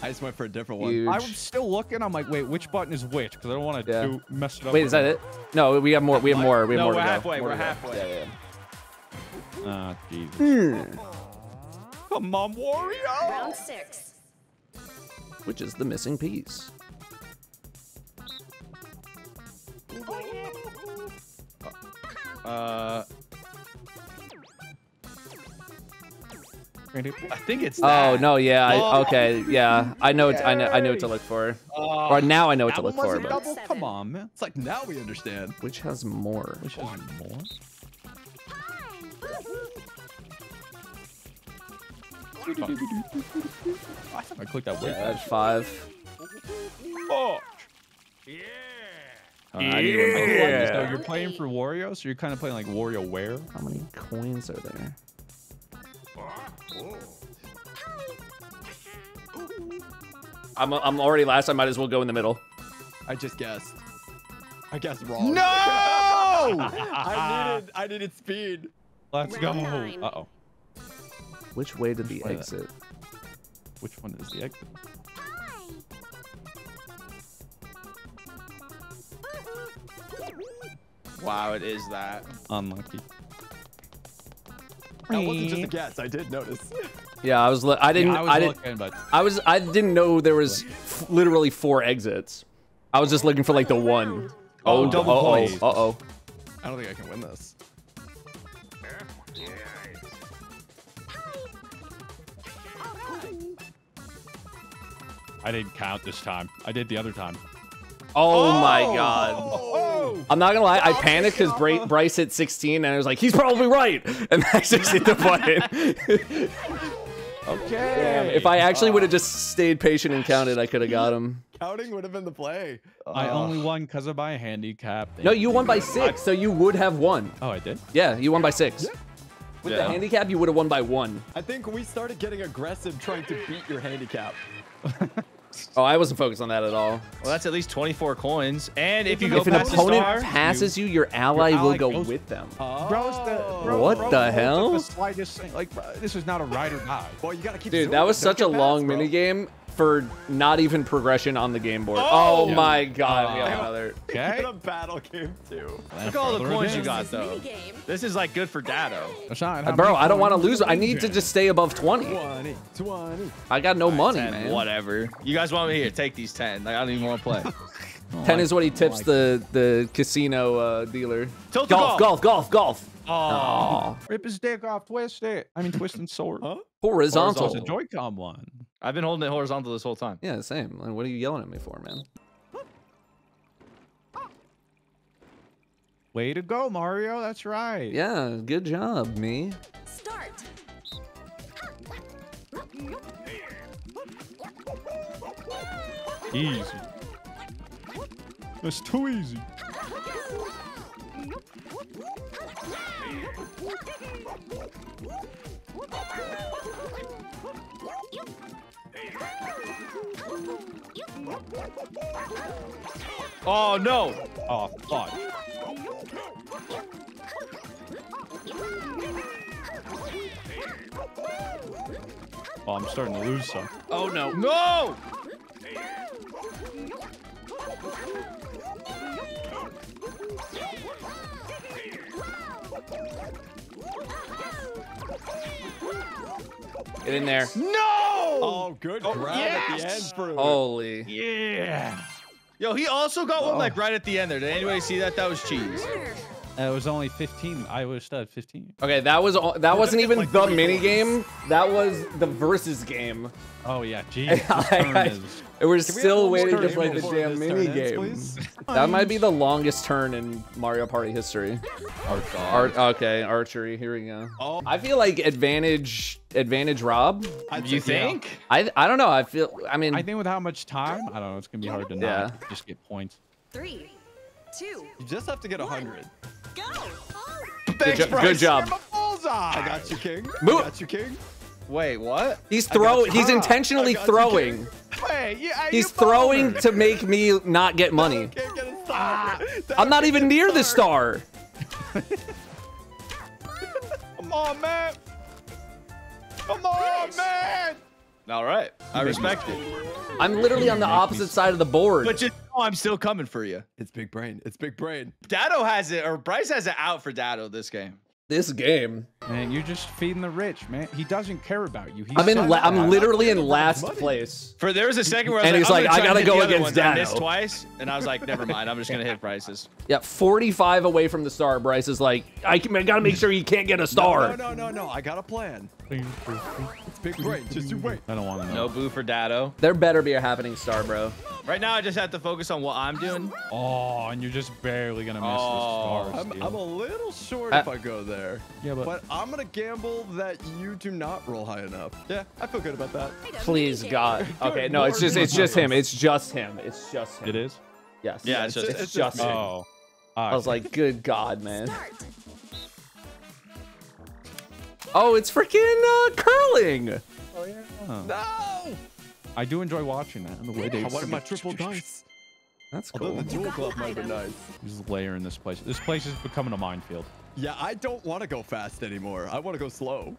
I just went for a different one. Huge. I'm still looking. I'm like, wait, which button is which? Because I don't want to yeah. do mess it up. Wait, is that it? No, we have more. We have more. We have no, more. We're halfway. More we're halfway. Yeah, yeah. Oh, Jesus. Mm. Come on, Wario! Round six. Which is the missing piece? Uh. I think it's that. Oh no, yeah. I, okay, yeah. I know. It's, I know. I know what to look for. Uh, or now I know what to look for. But. Come on, man. It's like now we understand. Which has more? Which has more? I clicked that way. Yeah, five. Oh. Yeah. Uh, yeah. I need one more. So you're playing for Wario, so you're kind of playing like WarioWare. How many coins are there? I'm I'm already last. I might as well go in the middle. I just guessed. I guessed wrong. No! I needed I needed speed. Let's go. Uh oh. Which way did the exit? Which one is the exit? Wow, it is that. Unlucky. That wasn't just a guess. I did notice. Yeah, I was. I didn't. Yeah, I, was I didn't. Looking, but... I was. I didn't know there was f literally four exits. I was just looking for like the one. Oh, oh double points. Uh oh. I don't think I can win this. I didn't count this time. I did the other time. Oh, oh my God. Oh. I'm not going to lie. I panicked because Br Bryce hit sixteen and I was like, he's probably right. And I just hit the button. Okay. Damn, if I actually would have just stayed patient and counted, I could have got him. Counting would have been the play. Uh, I only won because of my handicap. Thank no, you won by six, so you would have won. Oh, I did? Yeah, you won by six. Yeah. With yeah. the handicap, you would have won by one. I think we started getting aggressive trying to beat your handicap. Oh, I wasn't focused on that at all. Well, that's at least twenty-four coins. And if you go if an opponent star, passes you, your ally, your ally will go goes, with them. Oh, bro, the, bro, what bro, the bro, hell? The like, bro, this is not a ride or die. Boy, you gotta keep Dude, that was such a long minigame. for not even progression on the game board. Oh, oh yeah. my god, uh, we have another. Okay. A battle game too. Look at all the points you got though. This is like good for Datto. Hey, bro, I don't want to lose. I need to just stay above twenty. twenty, twenty. I got no right, money, ten, man. Whatever. You guys want me here? Take these ten. Like I don't even want to play. ten like, is what he tips like the the casino uh, dealer. Tilt golf, golf, golf, golf. Oh. Rip his dick off, twist it. I mean, twist and sword. Huh? Horizontal. Horizontal. Joy-Con one. I've been holding it horizontal this whole time. Yeah, same. What are you yelling at me for, man? Way to go, Mario. That's right. Yeah, good job, me. Start. Easy. That's too easy. Oh no! Oh fuck! Oh, I'm starting to lose some. Oh no! No! Get in there. No! Oh, good oh, grab yes! at the end, Fruit. Holy. Yeah. Yo, he also got oh. one like right at the end there. Did anybody see that? That was cheese. Uh, it was only fifteen. I was at fifteen. Okay, that was all, that wasn't even like the mini game. That was the versus game. Oh yeah, geez. We're still we waiting to play the damn mini game. Ends, that might be the longest turn in Mario Party history. Oh, God. Ar okay, archery. Here we go. Oh. I feel like advantage, advantage Rob. Do you think? Yeah. I I don't know. I feel. I mean. I think with how much time, I don't know. It's gonna be hard to yeah. not just get points. Three, two. You just have to get a hundred. Go. Thanks, good, jo Bryce. Good job. I got you, King. Move. I got you, King. Wait, what? He's throw. He's intentionally throwing. Wait, yeah, he's throwing to make me not get money. Can't get a star. I'm not even near the star. Come on, man. Come on, man. All right, I respect it. I'm literally on the opposite side of the board. But just know I'm still coming for you. It's big brain. It's big brain. Datto has it, or Bryce has it out for Datto this game. This game, man, you're just feeding the rich, man. He doesn't care about you. He's I'm in. La I'm literally in last place. For there was a second where I was and like, he's like, I gotta go against Datto. I missed twice, and I was like, never mind. I'm just gonna hit Bryce's. Yeah, forty-five away from the star. Bryce is like, I, can, I gotta make sure he can't get a star. No, no, no, no. no. I got a plan. It's big brain. Just you wait. I don't want to know. No boo for Datto. There better be a happening star, bro. Right now, I just have to focus on what I'm doing. Oh, and you're just barely gonna miss oh, the stars. I'm, I'm a little short I, if I go there. Yeah, but, but I'm gonna gamble that you do not roll high enough. Yeah, I feel good about that. Please God. Okay, no, it's just it's just him. It's just him. It's just him. It is. Yes. Yeah, it's, it's just, just it's just, just him. Oh. Right. I was like, good God, man. Start. Oh, it's freaking uh, curling. Oh yeah. Oh. No. I do enjoy watching that. On the way I wanted my triple dice. That's cool. Although the dual club might be nice. There's a layer in this place. This place is becoming a minefield. Yeah, I don't want to go fast anymore. I want to go slow.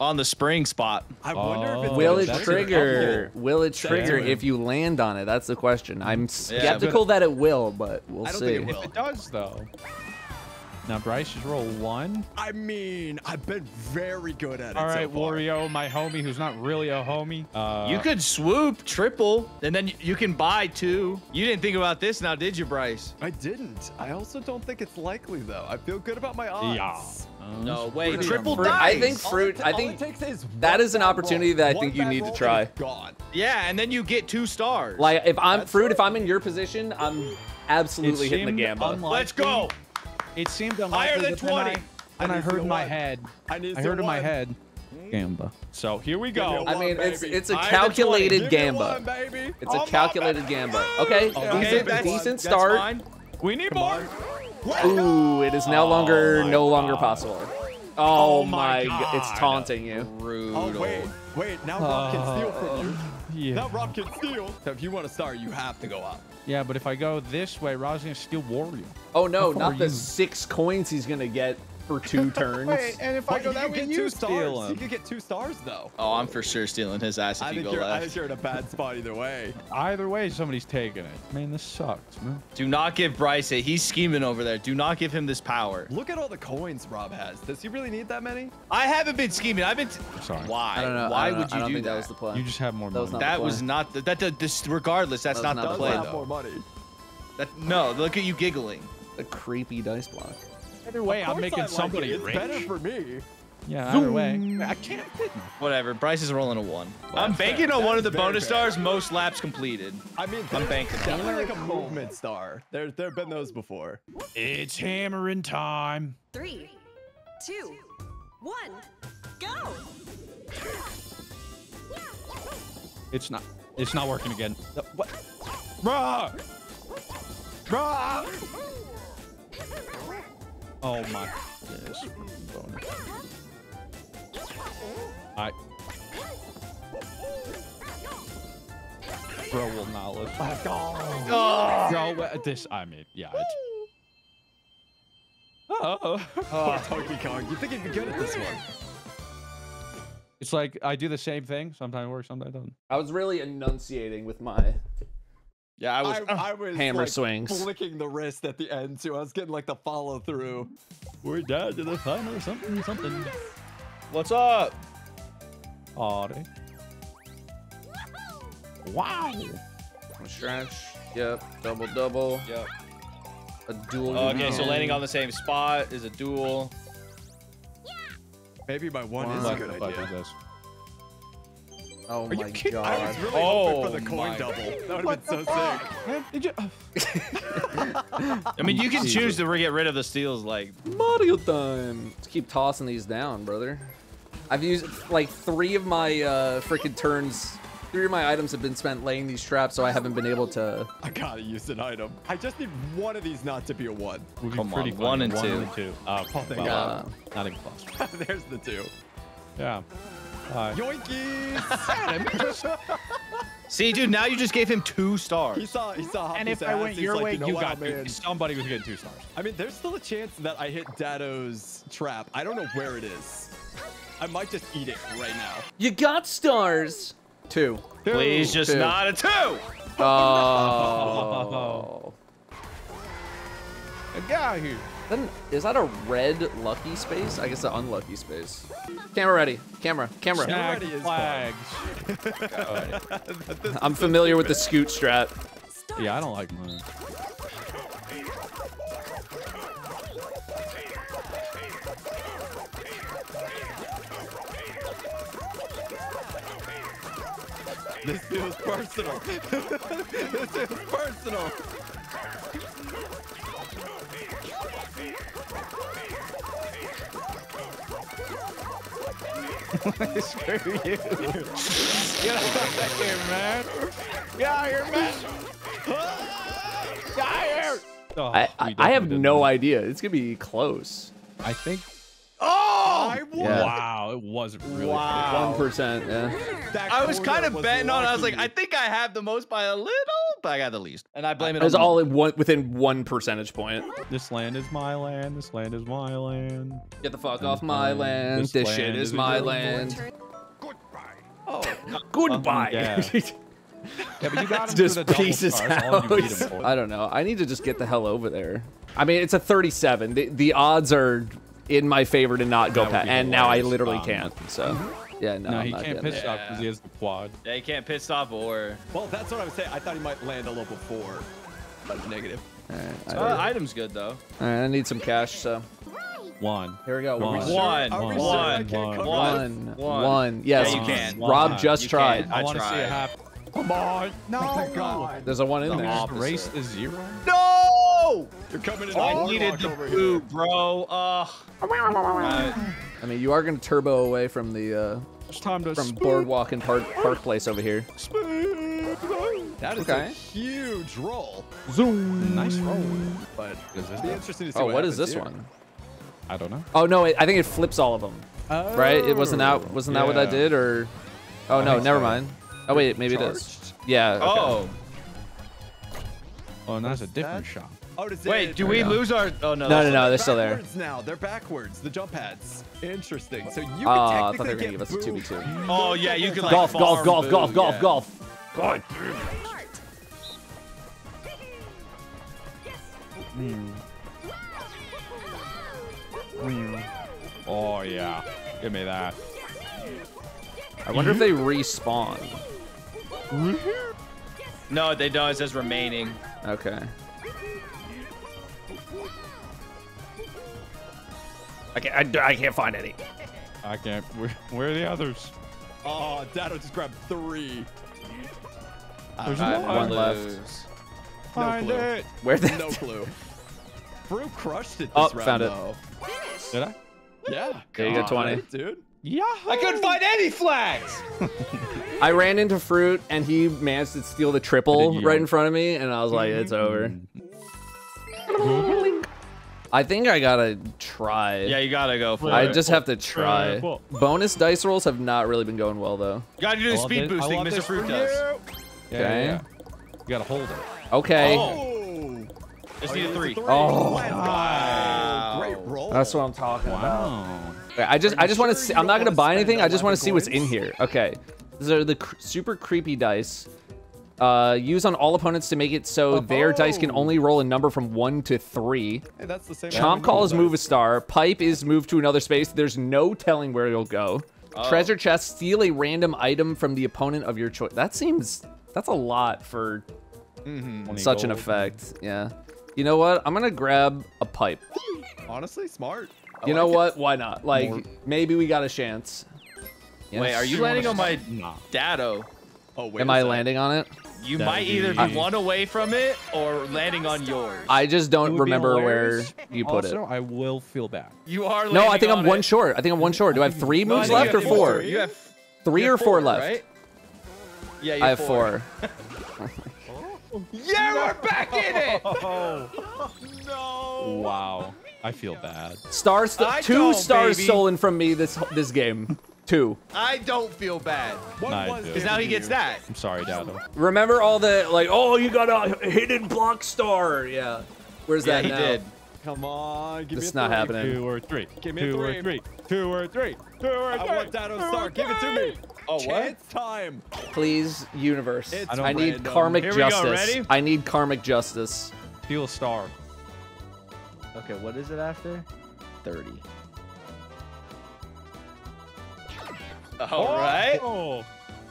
On the spring spot. I wonder oh, if it will it trigger. Will it trigger if you land on it? That's the question. I'm skeptical yeah, that it will, but we'll I don't see. Think it will. If it does, though. Now, Bryce, just roll one. I mean, I've been very good at it. All right, so far. Wario, my homie, who's not really a homie. Uh, you could swoop, triple, and then you can buy two. You didn't think about this now, did you, Bryce? I didn't. I also don't think it's likely, though. I feel good about my odds. Yeah. Um, no way. Triple dice. I think Fruit, I think is that is an opportunity roll. That I think one you need to try. God. Yeah, and then you get two stars. Like, if I'm That's Fruit, right. if I'm in your position, I'm absolutely hitting the gamba. Unlikely. Let's go. It seemed unlikely, higher than twenty. And I, I, I heard in my head. I, I heard in my head, gamba. So here we go. I mean, it's it's a calculated gamba. It's a calculated gamba. Okay, decent, decent start. We need more. Ooh, it is no longer no longer possible. Oh my God, it's taunting you. Brutal. Oh wait, wait. Now Rob can steal from you. Yeah. Now Rob can steal. So if you want to start, you have to go up. Yeah, but if I go this way, Rob's gonna steal Wario. Oh no, not the six coins he's gonna get for two turns. Wait, and if what, I go that way, you steal him. You could get two stars though. Oh, I'm for sure stealing his ass if I you go left. I think you're in a bad spot either way. Either way, somebody's taking it. Man, this sucks, man. Do not give Bryce it. He's scheming over there. Do not give him this power. Look at all the coins Rob has. Does he really need that many? I haven't been scheming. I've been. T Sorry. Why? I don't know. Why I don't would know. you I don't do think that? That was the play. You just have more money. That was not the. That the, this, regardless, that's that not, not the play though. More money. That, no, look at you giggling. The creepy dice block. Either way, I'm making somebody rich. It's better for me. Yeah, either way. I can't. Whatever. Bryce is rolling a one. I'm banking on one of the bonus stars. Most laps completed. I mean, I'm banking. Definitely like a movement star. There, there've been those before. It's hammering time. Three, two, one, go. It's not. It's not working again. What? Bruh! Bruh! Oh my goodness. I. Bro will not live. Oh, God. Bro, this, I mean, yeah. It's... Oh. Oh, Donkey Kong. You think you'd be good at this one? It's like I do the same thing. Sometimes it works, sometimes it doesn't. I was really enunciating with my. Yeah, I was, I, I was hammer like swings. Flicking the wrist at the end too. I was getting like the follow through. We're down to the final something something. What's up? Alright. Wow. Stretch. Yep. Double double. Yep. A duel. Oh, okay, so landing on the same spot is a duel. Yeah. Maybe my one, one is a good idea. Like Oh Are my you kidding? God. I was really oh hoping for the coin double. God. That would have been so fuck? sick. I mean, you can choose to get rid of the steals like Mario time. Just keep tossing these down, brother. I've used like three of my uh, freaking turns. Three of my items have been spent laying these traps, so I haven't been able to. I gotta use an item. I just need one of these not to be a one. We'll Come on, one and, one and two. two. Uh, oh, thank God. Uh, not even close. There's the two. Yeah. Uh, Yoinkies! See, dude, now you just gave him two stars. He saw, he saw. And if I went your like, way, you, know you what, got man. somebody was getting two stars. I mean, there's still a chance that I hit Datto's trap. I don't know where it is. I might just eat it right now. You got stars. Two. two. Please, just two. not a two. Oh. I got you. Then, is that a red lucky space? I guess an unlucky space. Camera ready. Camera. Camera. Snag flags. Flags. I'm familiar with the scoot strat. Yeah, I don't like mine. This feels personal. This is personal. Screw you. Get out of here, man. Get out of here, man. Get out of here. Oh, I, I, I have no win. idea. It's going to be close. I think. Oh! I yeah. Wow. It was really wow. close. one percent. Yeah. I was kind of was betting lucky. on I was like, I think I have the most by a little, but I got the least. And I blame I, it on It was all in one, within one percentage point. This land is my land. This land is my land. Get the fuck and off my land. This, this land shit is, is my land. land. Goodbye. Oh, goodbye. Yeah. Yeah, but you got him just the pieces out. I don't know. I need to just get the hell over there. I mean, it's a thirty-seven. The, the odds are in my favor to not go past, and now I literally bomb. can't. So, yeah, no, no he not can't pit stop because yeah. he has the quad. Yeah, he can't pit stop or. Well, that's what I was saying. I thought he might land a level four, but negative. All right, so I, our item's good though. All right, I need some cash, so. One. Here we go. One. Sure? One. One. One. One. One. One. One. Yes. Yeah, you can. Rob one. just you tried. Can. I, I want to see it happen. Come on. No. Oh, God. There's a one in there. Race the zero. No. You're coming in. Oh, I needed the Boo, bro. Uh, I mean, you are going to turbo away from the uh, it's time to from Boardwalk and Park Park Place over here. Speed. That is okay. a huge roll. Zoom. Nice roll. But it'd be interesting to see. Oh, what, what is this here. one? I don't know. Oh no, it, I think it flips all of them. Oh, right? It wasn't that. Wasn't yeah. that what I did? Or oh no, never so. mind. Oh wait, maybe Charged? it is. Yeah. Okay. Oh. Oh, and that's a different that? shop. Oh, Wait, do we lose our... Oh, no. No, no, no. They're still there. Now. They're backwards. The jump pads. Interesting. So you can uh, technically I thought they were going to give us a two v two. Oh, yeah. You can, like, golf, golf, golf, Boo, golf, golf, yeah. golf, golf. Mm. Mm. Oh, yeah. Give me that. I wonder if they respawn. No, they don't. It says remaining. Okay. I can't, I, I can't find any. I can't. Where, where are the others? Oh, Datto just grabbed three. There's uh, one left. Find no clue. It. Where's that? No clue. Fruit crushed it this oh, round, found it. Though. Did I? Yeah. There you go, twenty. Dude. Yeah. I couldn't find any flags. I ran into Fruit, and he managed to steal the triple right in front of me, and I was like, it's over. I think I gotta try. Yeah, you gotta go for it. I just have to try. Bonus dice rolls have not really been going well, though. You gotta do speed boosting, Mister Fruit does. Okay. You gotta hold it. Okay. Just need a three. Oh, great roll. That's what I'm talking about. I just, I just want to. I'm not gonna buy anything. I just want to see what's in here. Okay. These are the cr super creepy dice. Uh, use on all opponents to make it so oh, their oh. dice can only roll a number from one to three. Hey, that's the same. Chomp call is move a star. Pipe is move to another space. There's no telling where you'll go. Oh. Treasure chest, steal a random item from the opponent of your choice. That seems, that's a lot for mm-hmm. such gold. an effect. Yeah. You know what? I'm gonna grab a pipe. Honestly, smart. I you like know it. what? Why not? Like, More. maybe we got a chance. Yes. Wait, are you landing on my nah. Datto? Oh, wait. Am I landing on it? You that might either be one away from it or landing on yours. I just don't remember where you put also, it. I will feel bad. You are landing No, I think on I'm it. one short. I think I'm one short. Do I have three moves no, left or four? Three. You have three you have or four, four left. Right? Yeah, you have I have four. four. Yeah, no. we're back in it! Oh, no. Wow. I feel bad. Stars two stars baby. stolen from me this this game. Two. I don't feel bad. Because now he gets that. I'm sorry, Datto. Remember all the, like, oh, you got a hidden block star. Yeah. Where's yeah, that he now? did. Come on. Give it's me a not three. happening. Two or three. Give me two a three. or three. Two or three. Two or three. I want Datto star. Three. Give it to me. Oh, what? It's time. Please, universe. It's I need random. karmic Here justice. Go, I need karmic justice. Steal a star. Okay, what is it after? thirty. All oh. right. Oh.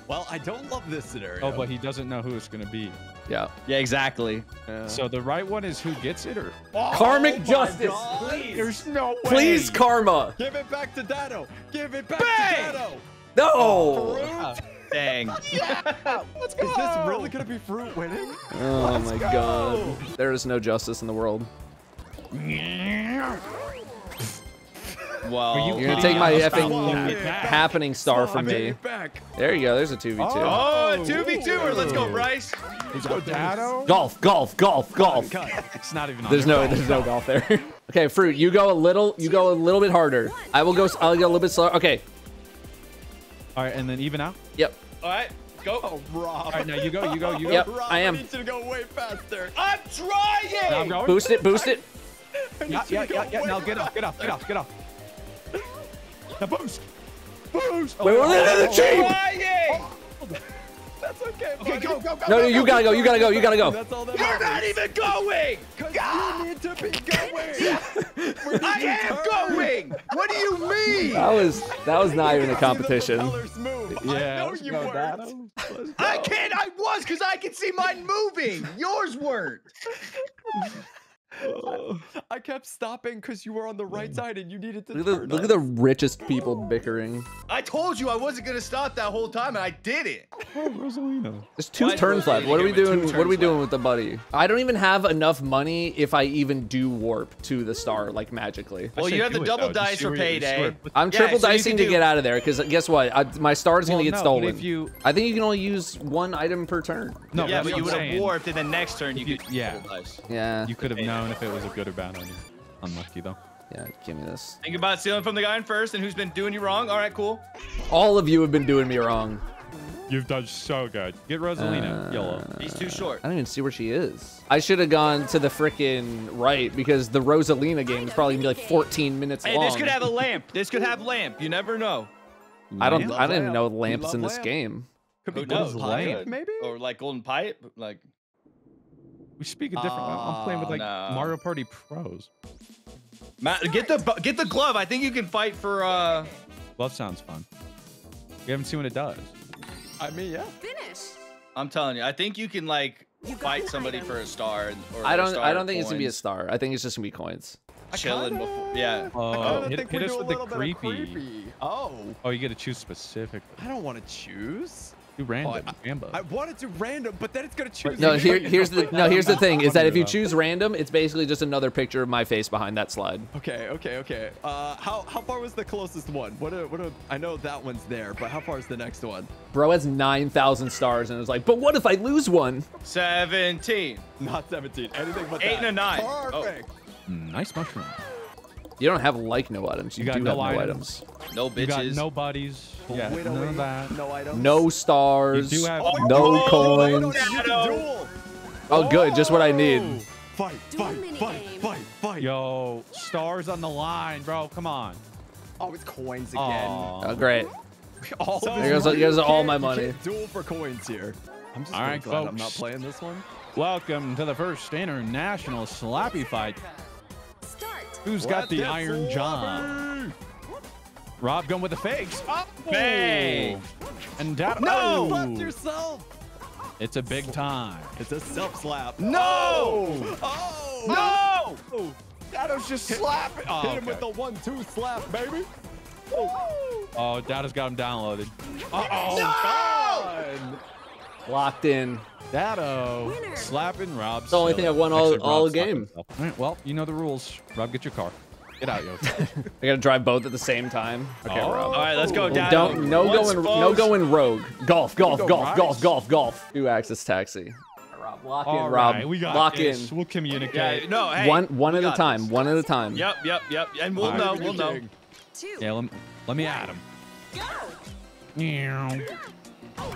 Well, I don't love this scenario. Oh, but he doesn't know who it's going to be. Yeah. Yeah, exactly. Yeah. So the right one is who gets it or... Oh, Karmic oh justice. Please. There's no way. Please, karma. Give it back to Datto. Give it back Bang! to Datto. No. Oh, dang. yeah. Let's go. Is this really going to be Fruit winning? Oh, Let's my go. God. There is no justice in the world. Well, you you're gonna take my effing happening star from me. There you go. There's a two v two. Oh, a two v two. Let's go, Bryce. Let's go, Datto. Golf, golf, golf, golf. It's not even. There's no, there's no golf there. Okay, Fruit. You go a little. You go a little bit harder. I will go. I'll go a little bit slower. Okay. All right, and then even out. Yep. All right. Go. Oh, Rob. All right, now you go. You go. You go. Yep. Rob, I am. I need you to go way faster. I'm trying. I'm going. Boost it. Boost it. Yeah, yeah, yeah, yeah. Now get off. Get off. Get off. Get off. Now boost! Boost! Oh, wait, we're in the cheap! That's okay, buddy. Okay, go, go, go, No, no, go, you go, gotta go, you gotta go, you gotta go. That's all that You're matters. not even going! You need to be going! I am going! What do you mean? That was, that was not even a competition. Yeah, I know you weren't. I can't, I was, because I could see mine moving. Yours weren't. Oh. I kept stopping because you were on the right side and you needed to look at, the, look at the richest people bickering. I told you I wasn't gonna stop that whole time, and I did it. Oh, Rosalina. There's two Why turns left. What are we doing? What are we doing left. with the buddy? I don't even have enough money if I even do warp to the star like magically. Well, you have the double it, dice for payday. I'm yeah, triple so dicing to do... get out of there because guess what? I, my star is gonna well, get no, stolen. If you... I think you can only use one item per turn. No, yeah, but you would have warped, and the next turn you, you could. Yeah. Yeah. You could have known. If it was a good or bad on you. Unlucky though. Yeah, give me this. Think about stealing from the guy in first and who's been doing you wrong. All right, cool. All of you have been doing me wrong. You've done so good. Get Rosalina. Uh, Yellow. He's too short. I don't even see where she is. I should have gone to the freaking right because the Rosalina game is probably going to be like fourteen minutes hey, long. This could have a lamp. This could have lamp. You never know. I don't I didn't know lamps in this lamp. game. Could be golden pipe, maybe? Or like golden pipe? Like we speak a different uh, way. I'm playing with like no. Mario Party Pros. Matt, get the get the glove. I think you can fight for uh glove sounds fun. We haven't seen what it does. I mean, yeah. Finish. I'm telling you, I think you can like you fight somebody for a star or I don't a star I don't think coins. It's gonna be a star. I think it's just gonna be coins. Chilling before, yeah. Oh, hit, think hit us with the creepy. creepy. Oh. Oh, you got to choose specifically. I don't want to choose. Do random. Oh, I, I, I want to do random, but then it's gonna choose. No, here, here's the no. Here's the thing: is that if you choose random, it's basically just another picture of my face behind that slide. Okay, okay, okay. Uh, how how far was the closest one? What a what a. I know that one's there, but how far is the next one? Bro has nine thousand stars, and it was like, but what if I lose one? Seventeen. Not seventeen. Anything but eight that. and a nine. Perfect. Oh. Nice mushroom. You don't have like no items. You, you got do no have no items. items. No bitches. You got no bodies. Yeah. Wait, none wait, of that. No items. No stars. You do have oh, no oh, coins. Oh, oh, good. Just what I need. Fight, fight, fight, fight, fight. Yo, stars on the line, bro. Come on. Oh, it's coins again. Aww. Oh, great. All so there goes, really goes all my money. Duel for coins here. I'm just all right, glad folks. I'm not playing this one. Welcome to the first international slappy fight. Who's Let got the iron slobber. John? Rob going with the fakes. Oh, fake. And Datto. No! You slapped yourself. It's a big time. It's a self slap. No! Oh! No! no! Datto's just slapping. Hit, oh, hit him okay. with the one two slap, baby. Oh, oh Datto's got him downloaded. Uh oh. No! Locked in. Datto slapping Rob. It's the only thing I won all, all game. All right, well, you know the rules. Rob, get your car. Get out, yo. I gotta drive both at the same time. Okay, oh. Rob. All right, let's go, Datto. Don't no Once going folks. no going rogue. Golf, golf, golf, golf, golf, golf, golf. Two axis taxi. Rob, lock in, all Rob. Right, we got lock this. in. We'll communicate. Yeah, no, hey, one one at a time. This. One at a time. Yep, yep, yep. And we'll all know. Right. We'll know. Two, yeah, let me, let me add him. Go.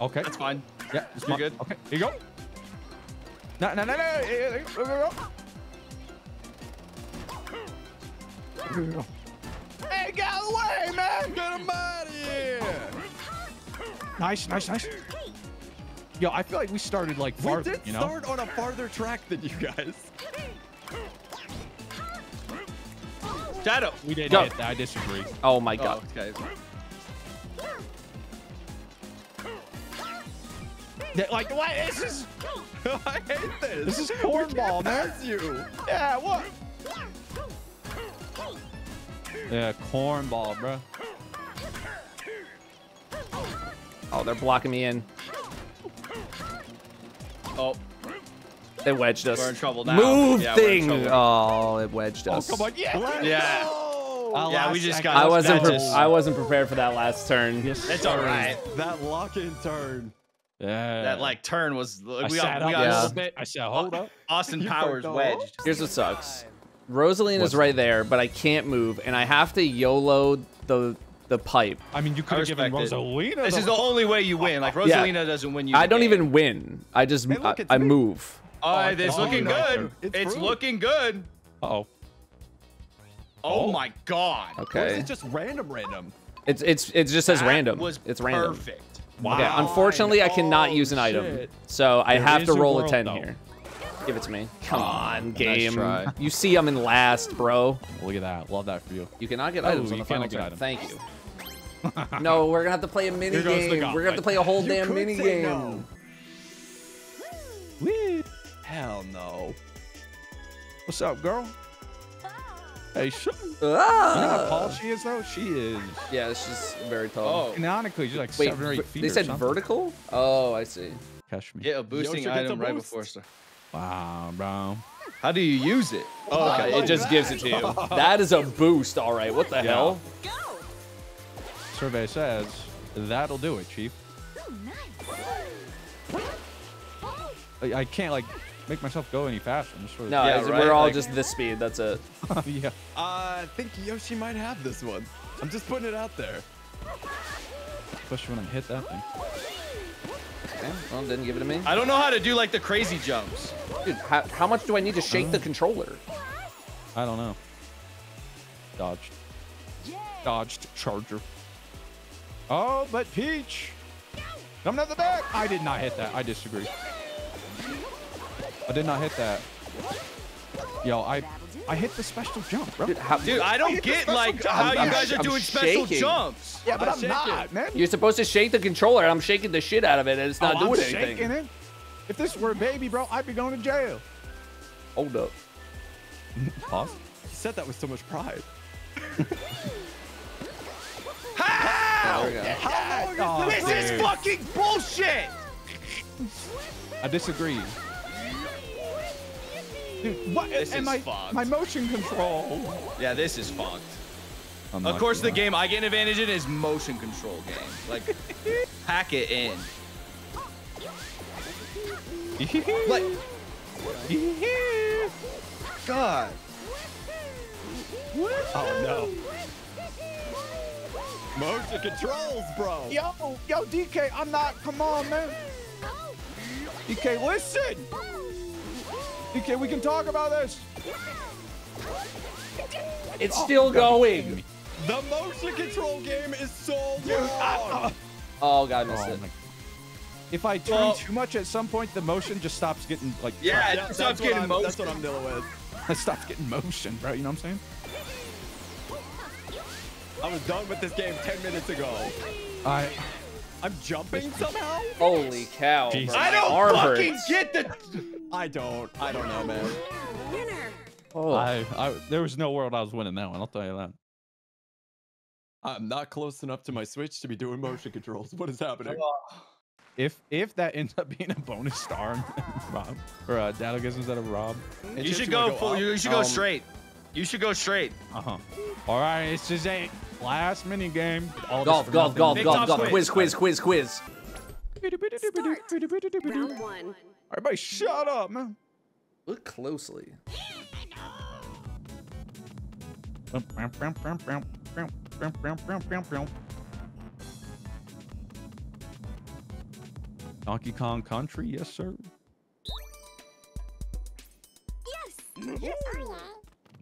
Okay, that's fine. Yeah, it's good. Okay, here you go. No, no, no, no. Hey, get away, man. Get him out of here. Nice, nice, nice. Yo, I feel like we started like farther. We did you know? start on a farther track than you guys. Shadow. We didn't hit that. I disagree. Oh, my God. Oh, okay. Like, what is this? I hate this. This is cornball, man. That's you. Yeah, what? Yeah, cornball, bro. Oh, they're blocking me in. Oh. They wedged us. We're in trouble now. Move yeah, thing. Oh, it wedged us. Oh, come on. Yeah. Yeah. Oh, yeah, we just got I wasn't, I wasn't prepared for that last turn. Yes, it's all right. That lock-in turn. Yeah. That like turn was like, I we sat all, we up. Got yeah. spit. I said, hold up. Austin Powers wedged. Here's what sucks. Rosalina's right there, but I can't move, and I have to YOLO the the pipe. I mean, you could have given Rosalina. This is the only way you win. Like Rosalina yeah. doesn't win you. I don't game. even win. I just hey, look, I, I move. Oh, uh, it's looking good. It's, it's looking good. Uh oh. Oh my God. Okay. Or is it just random, random? It's it's it just says that random. Was it's random. Perfect. Wow. Okay, unfortunately, I cannot oh, use an item, shit. so I there have to roll a ten though. here. Give it to me. Come on, game. Nice you see I'm in last, bro. Look at that. Love that for you. You cannot get oh, items on the final turn. Thank you. No, we're going to have to play a mini game. We're going to have to play a whole you damn mini game. No. Whee. Hell no. What's up, girl? Hey, sh ah. You know how tall she is, though? She is. Yeah, she's very tall. Oh. Canonically, she's like Wait, seven or eight feet. They said something. vertical? Oh, I see. Catch me. Get a boosting Yoshi item right boost. before. Sir. Wow, bro. How do you use it? Oh, okay. Wow, it just that. gives it to you. That is a boost, all right. What the yeah. hell? Go. Survey says that'll do it, Chief. Oh, nice. I, I can't, like. make myself go any faster. I'm sure. No, yeah, right? we're all like, just this speed. That's it. yeah. Uh, I think Yoshi might have this one. I'm just putting it out there. push when I hit that thing. Okay, well, then give it to me. I don't know how to do like the crazy jumps. Dude, how, how much do I need to shake the controller? I don't know. Dodged. Dodged charger. Oh, but Peach. Coming out the back. I did not hit that. I disagree. I did not hit that. Yo, I I hit the special jump, bro. Dude, how, Dude I don't I get like jump. how I'm, you guys I'm, are doing I'm special shaking. jumps. Yeah, but I'm, I'm not, man. You're supposed to shake the controller, and I'm shaking the shit out of it, and it's not oh, doing I'm anything. Shaking it. If this were a baby, bro, I'd be going to jail. Hold up. Awesome. He said that with so much pride. How? How long oh, is this dude. is fucking bullshit. I disagree. Dude, what? This and is my, fucked. My motion control. Yeah, this is fucked. I'm of course, the that. game I get an advantage in is motion control game. Like, pack it in. Like, God. Oh no. Motion controls, bro. Yo, yo, D K, I'm not. Come on, man. D K, listen. D K, we can talk about this. It's still oh, going. The motion control game is so long. Oh, God, I missed oh, it. If I turn well, too much at some point, the motion just stops getting, like... Yeah, it yeah, stops getting motion. That's what I'm dealing with. It stops getting motion, bro. You know what I'm saying? I was done with this game ten minutes ago. I... I'm jumping somehow? Holy cow, bro. I don't Armored. fucking get the... I don't. I don't know, man. Winner. Oh, I, I, there was no world I was winning that one. I'll tell you that. I'm not close enough to my Switch to be doing motion controls. What is happening? If if that ends up being a bonus star, Rob or uh, Datto gives instead of Rob, you should go, go full. You should go um, straight. You should go straight. Uh huh. All right, this is a last mini game. All golf, golf, golf, golf, golf. Quiz, quiz, quiz, quiz. Round one. Everybody shut up, man. Look closely. Donkey Kong Country, yes, sir. Yes. Yes, Arya.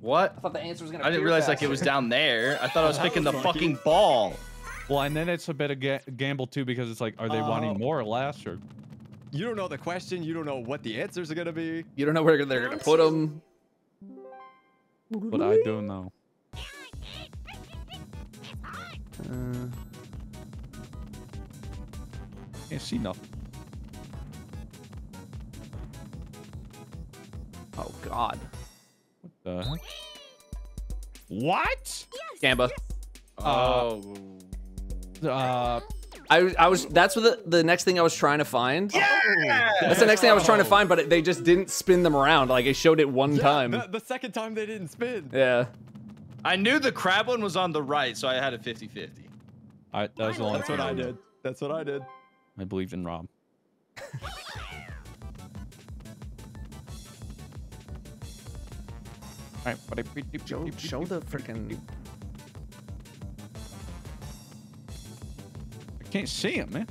What? I thought the answer was gonna. I didn't realize faster. like it was down there. I thought I was picking was the funky. fucking ball. Well, and then it's a bit of ga gamble too because it's like, are they uh, wanting more or less or? You don't know the question. You don't know what the answers are going to be. You don't know where they're going to put them. But I do know. Uh, can't see nothing. Oh, God. What the heck? What? Gamba. Oh. Uh... I, I was. That's what the, the next thing I was trying to find. Yeah. That's the next thing I was trying to find, but it, they just didn't spin them around. Like I showed it one yeah, time. The, the second time they didn't spin. Yeah. I knew the crab one was on the right, so I had a fifty fifty. I, that was the only That's what I did. That's what I did. I believed in Rob. All right, but I show, show the freaking. Can't see him, man.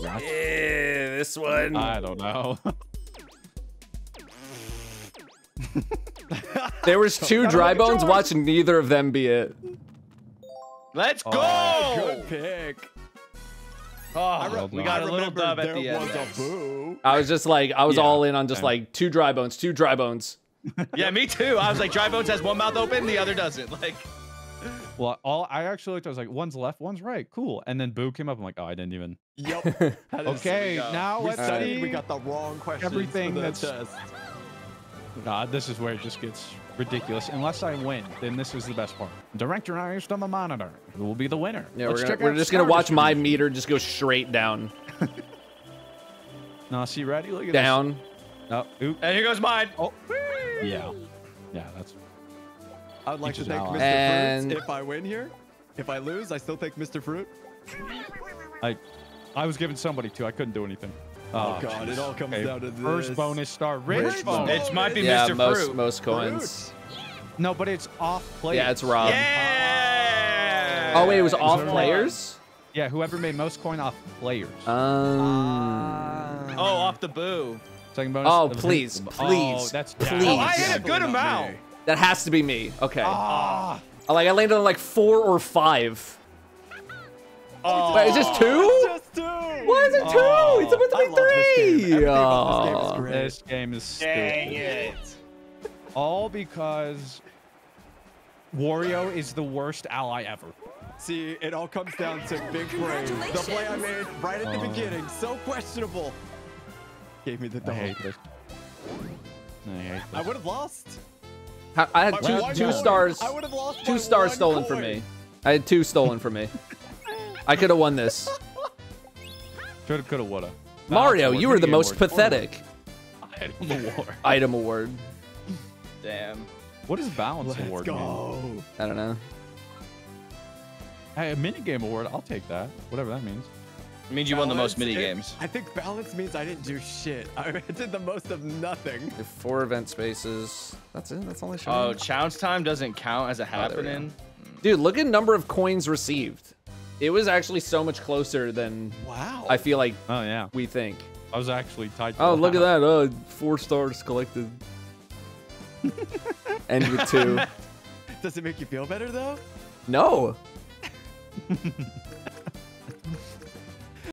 Yeah. yeah, this one. I don't know. There was two dry bones. Watch neither of them be it. Let's go. Oh, good pick. Oh, we got a little dub at the end. Boo. I was just like, I was yeah, all in on just like two dry bones, two dry bones. Yeah, me too. I was like, dry bones has one mouth open, the other doesn't. Like, well, all I actually looked, I was like, one's left, one's right. Cool. And then Boo came up. I'm like, oh, I didn't even. Yep. Okay, now let's see. We got the wrong question. Everything that's. Test. God, this is where it just gets ridiculous. Unless I win, then this is the best part. Direct your eyes to the monitor. Who will be the winner? Yeah, let's we're, gonna, we're just gonna watch my meter just go straight down. Now, see, ready? Look at down. This. Down. Oh, oop. And here goes mine. Oh. Yeah, yeah, that's. I would like to thank Mister And... Fruit. If I win here, if I lose, I still thank Mister Fruit. I, I was giving somebody two. I couldn't do anything. Oh, oh God! Geez. It all comes okay. down to this. First bonus star, rich bonus. It might be yeah, Mister Most, Fruit. Most coins. Fruit. No, but it's off players. Yeah, it's Rob. Yeah! Oh, wait, it was yeah, off players? Yeah, whoever made most coin off players. Um, uh, oh, off the Boo. Second bonus. Oh, please, please, oh, that's please. Oh, I hit a good amount. That has to be me. Okay. Ah. Like, I landed on like four or five. Oh. Wait, is this two? It's just two. Why is it two? Oh. It's supposed to be three. I love this game. Everything about this game is great. This game is stupid. Dang it. All because Wario is the worst ally ever. See, it all comes down to big brains. The play I made right at the oh. beginning, so questionable. Gave me the double. I hate this. I hate this. I would have lost. I had two I two stars. I would have lost two stars stolen coin. from me. I had two stolen from me. I could have won this. Should have, could have, would have. No, Mario, you were the most award. pathetic. Item award. Item award. Damn. What is balance Let's award? Go. Mean? I don't know. Hey, a minigame award, I'll take that. Whatever that means. It means you balance, won the most minigames. I think balance means I didn't do shit. I did the most of nothing. If four event spaces. That's it. That's all I should Oh, challenge time doesn't count as a happening. Oh, dude, look at number of coins received. It was actually so much closer than wow. I feel like oh, yeah. we think. I was actually tied to Oh, look hat. at that. Oh, four stars collected. End with two. Does it make you feel better, though? No.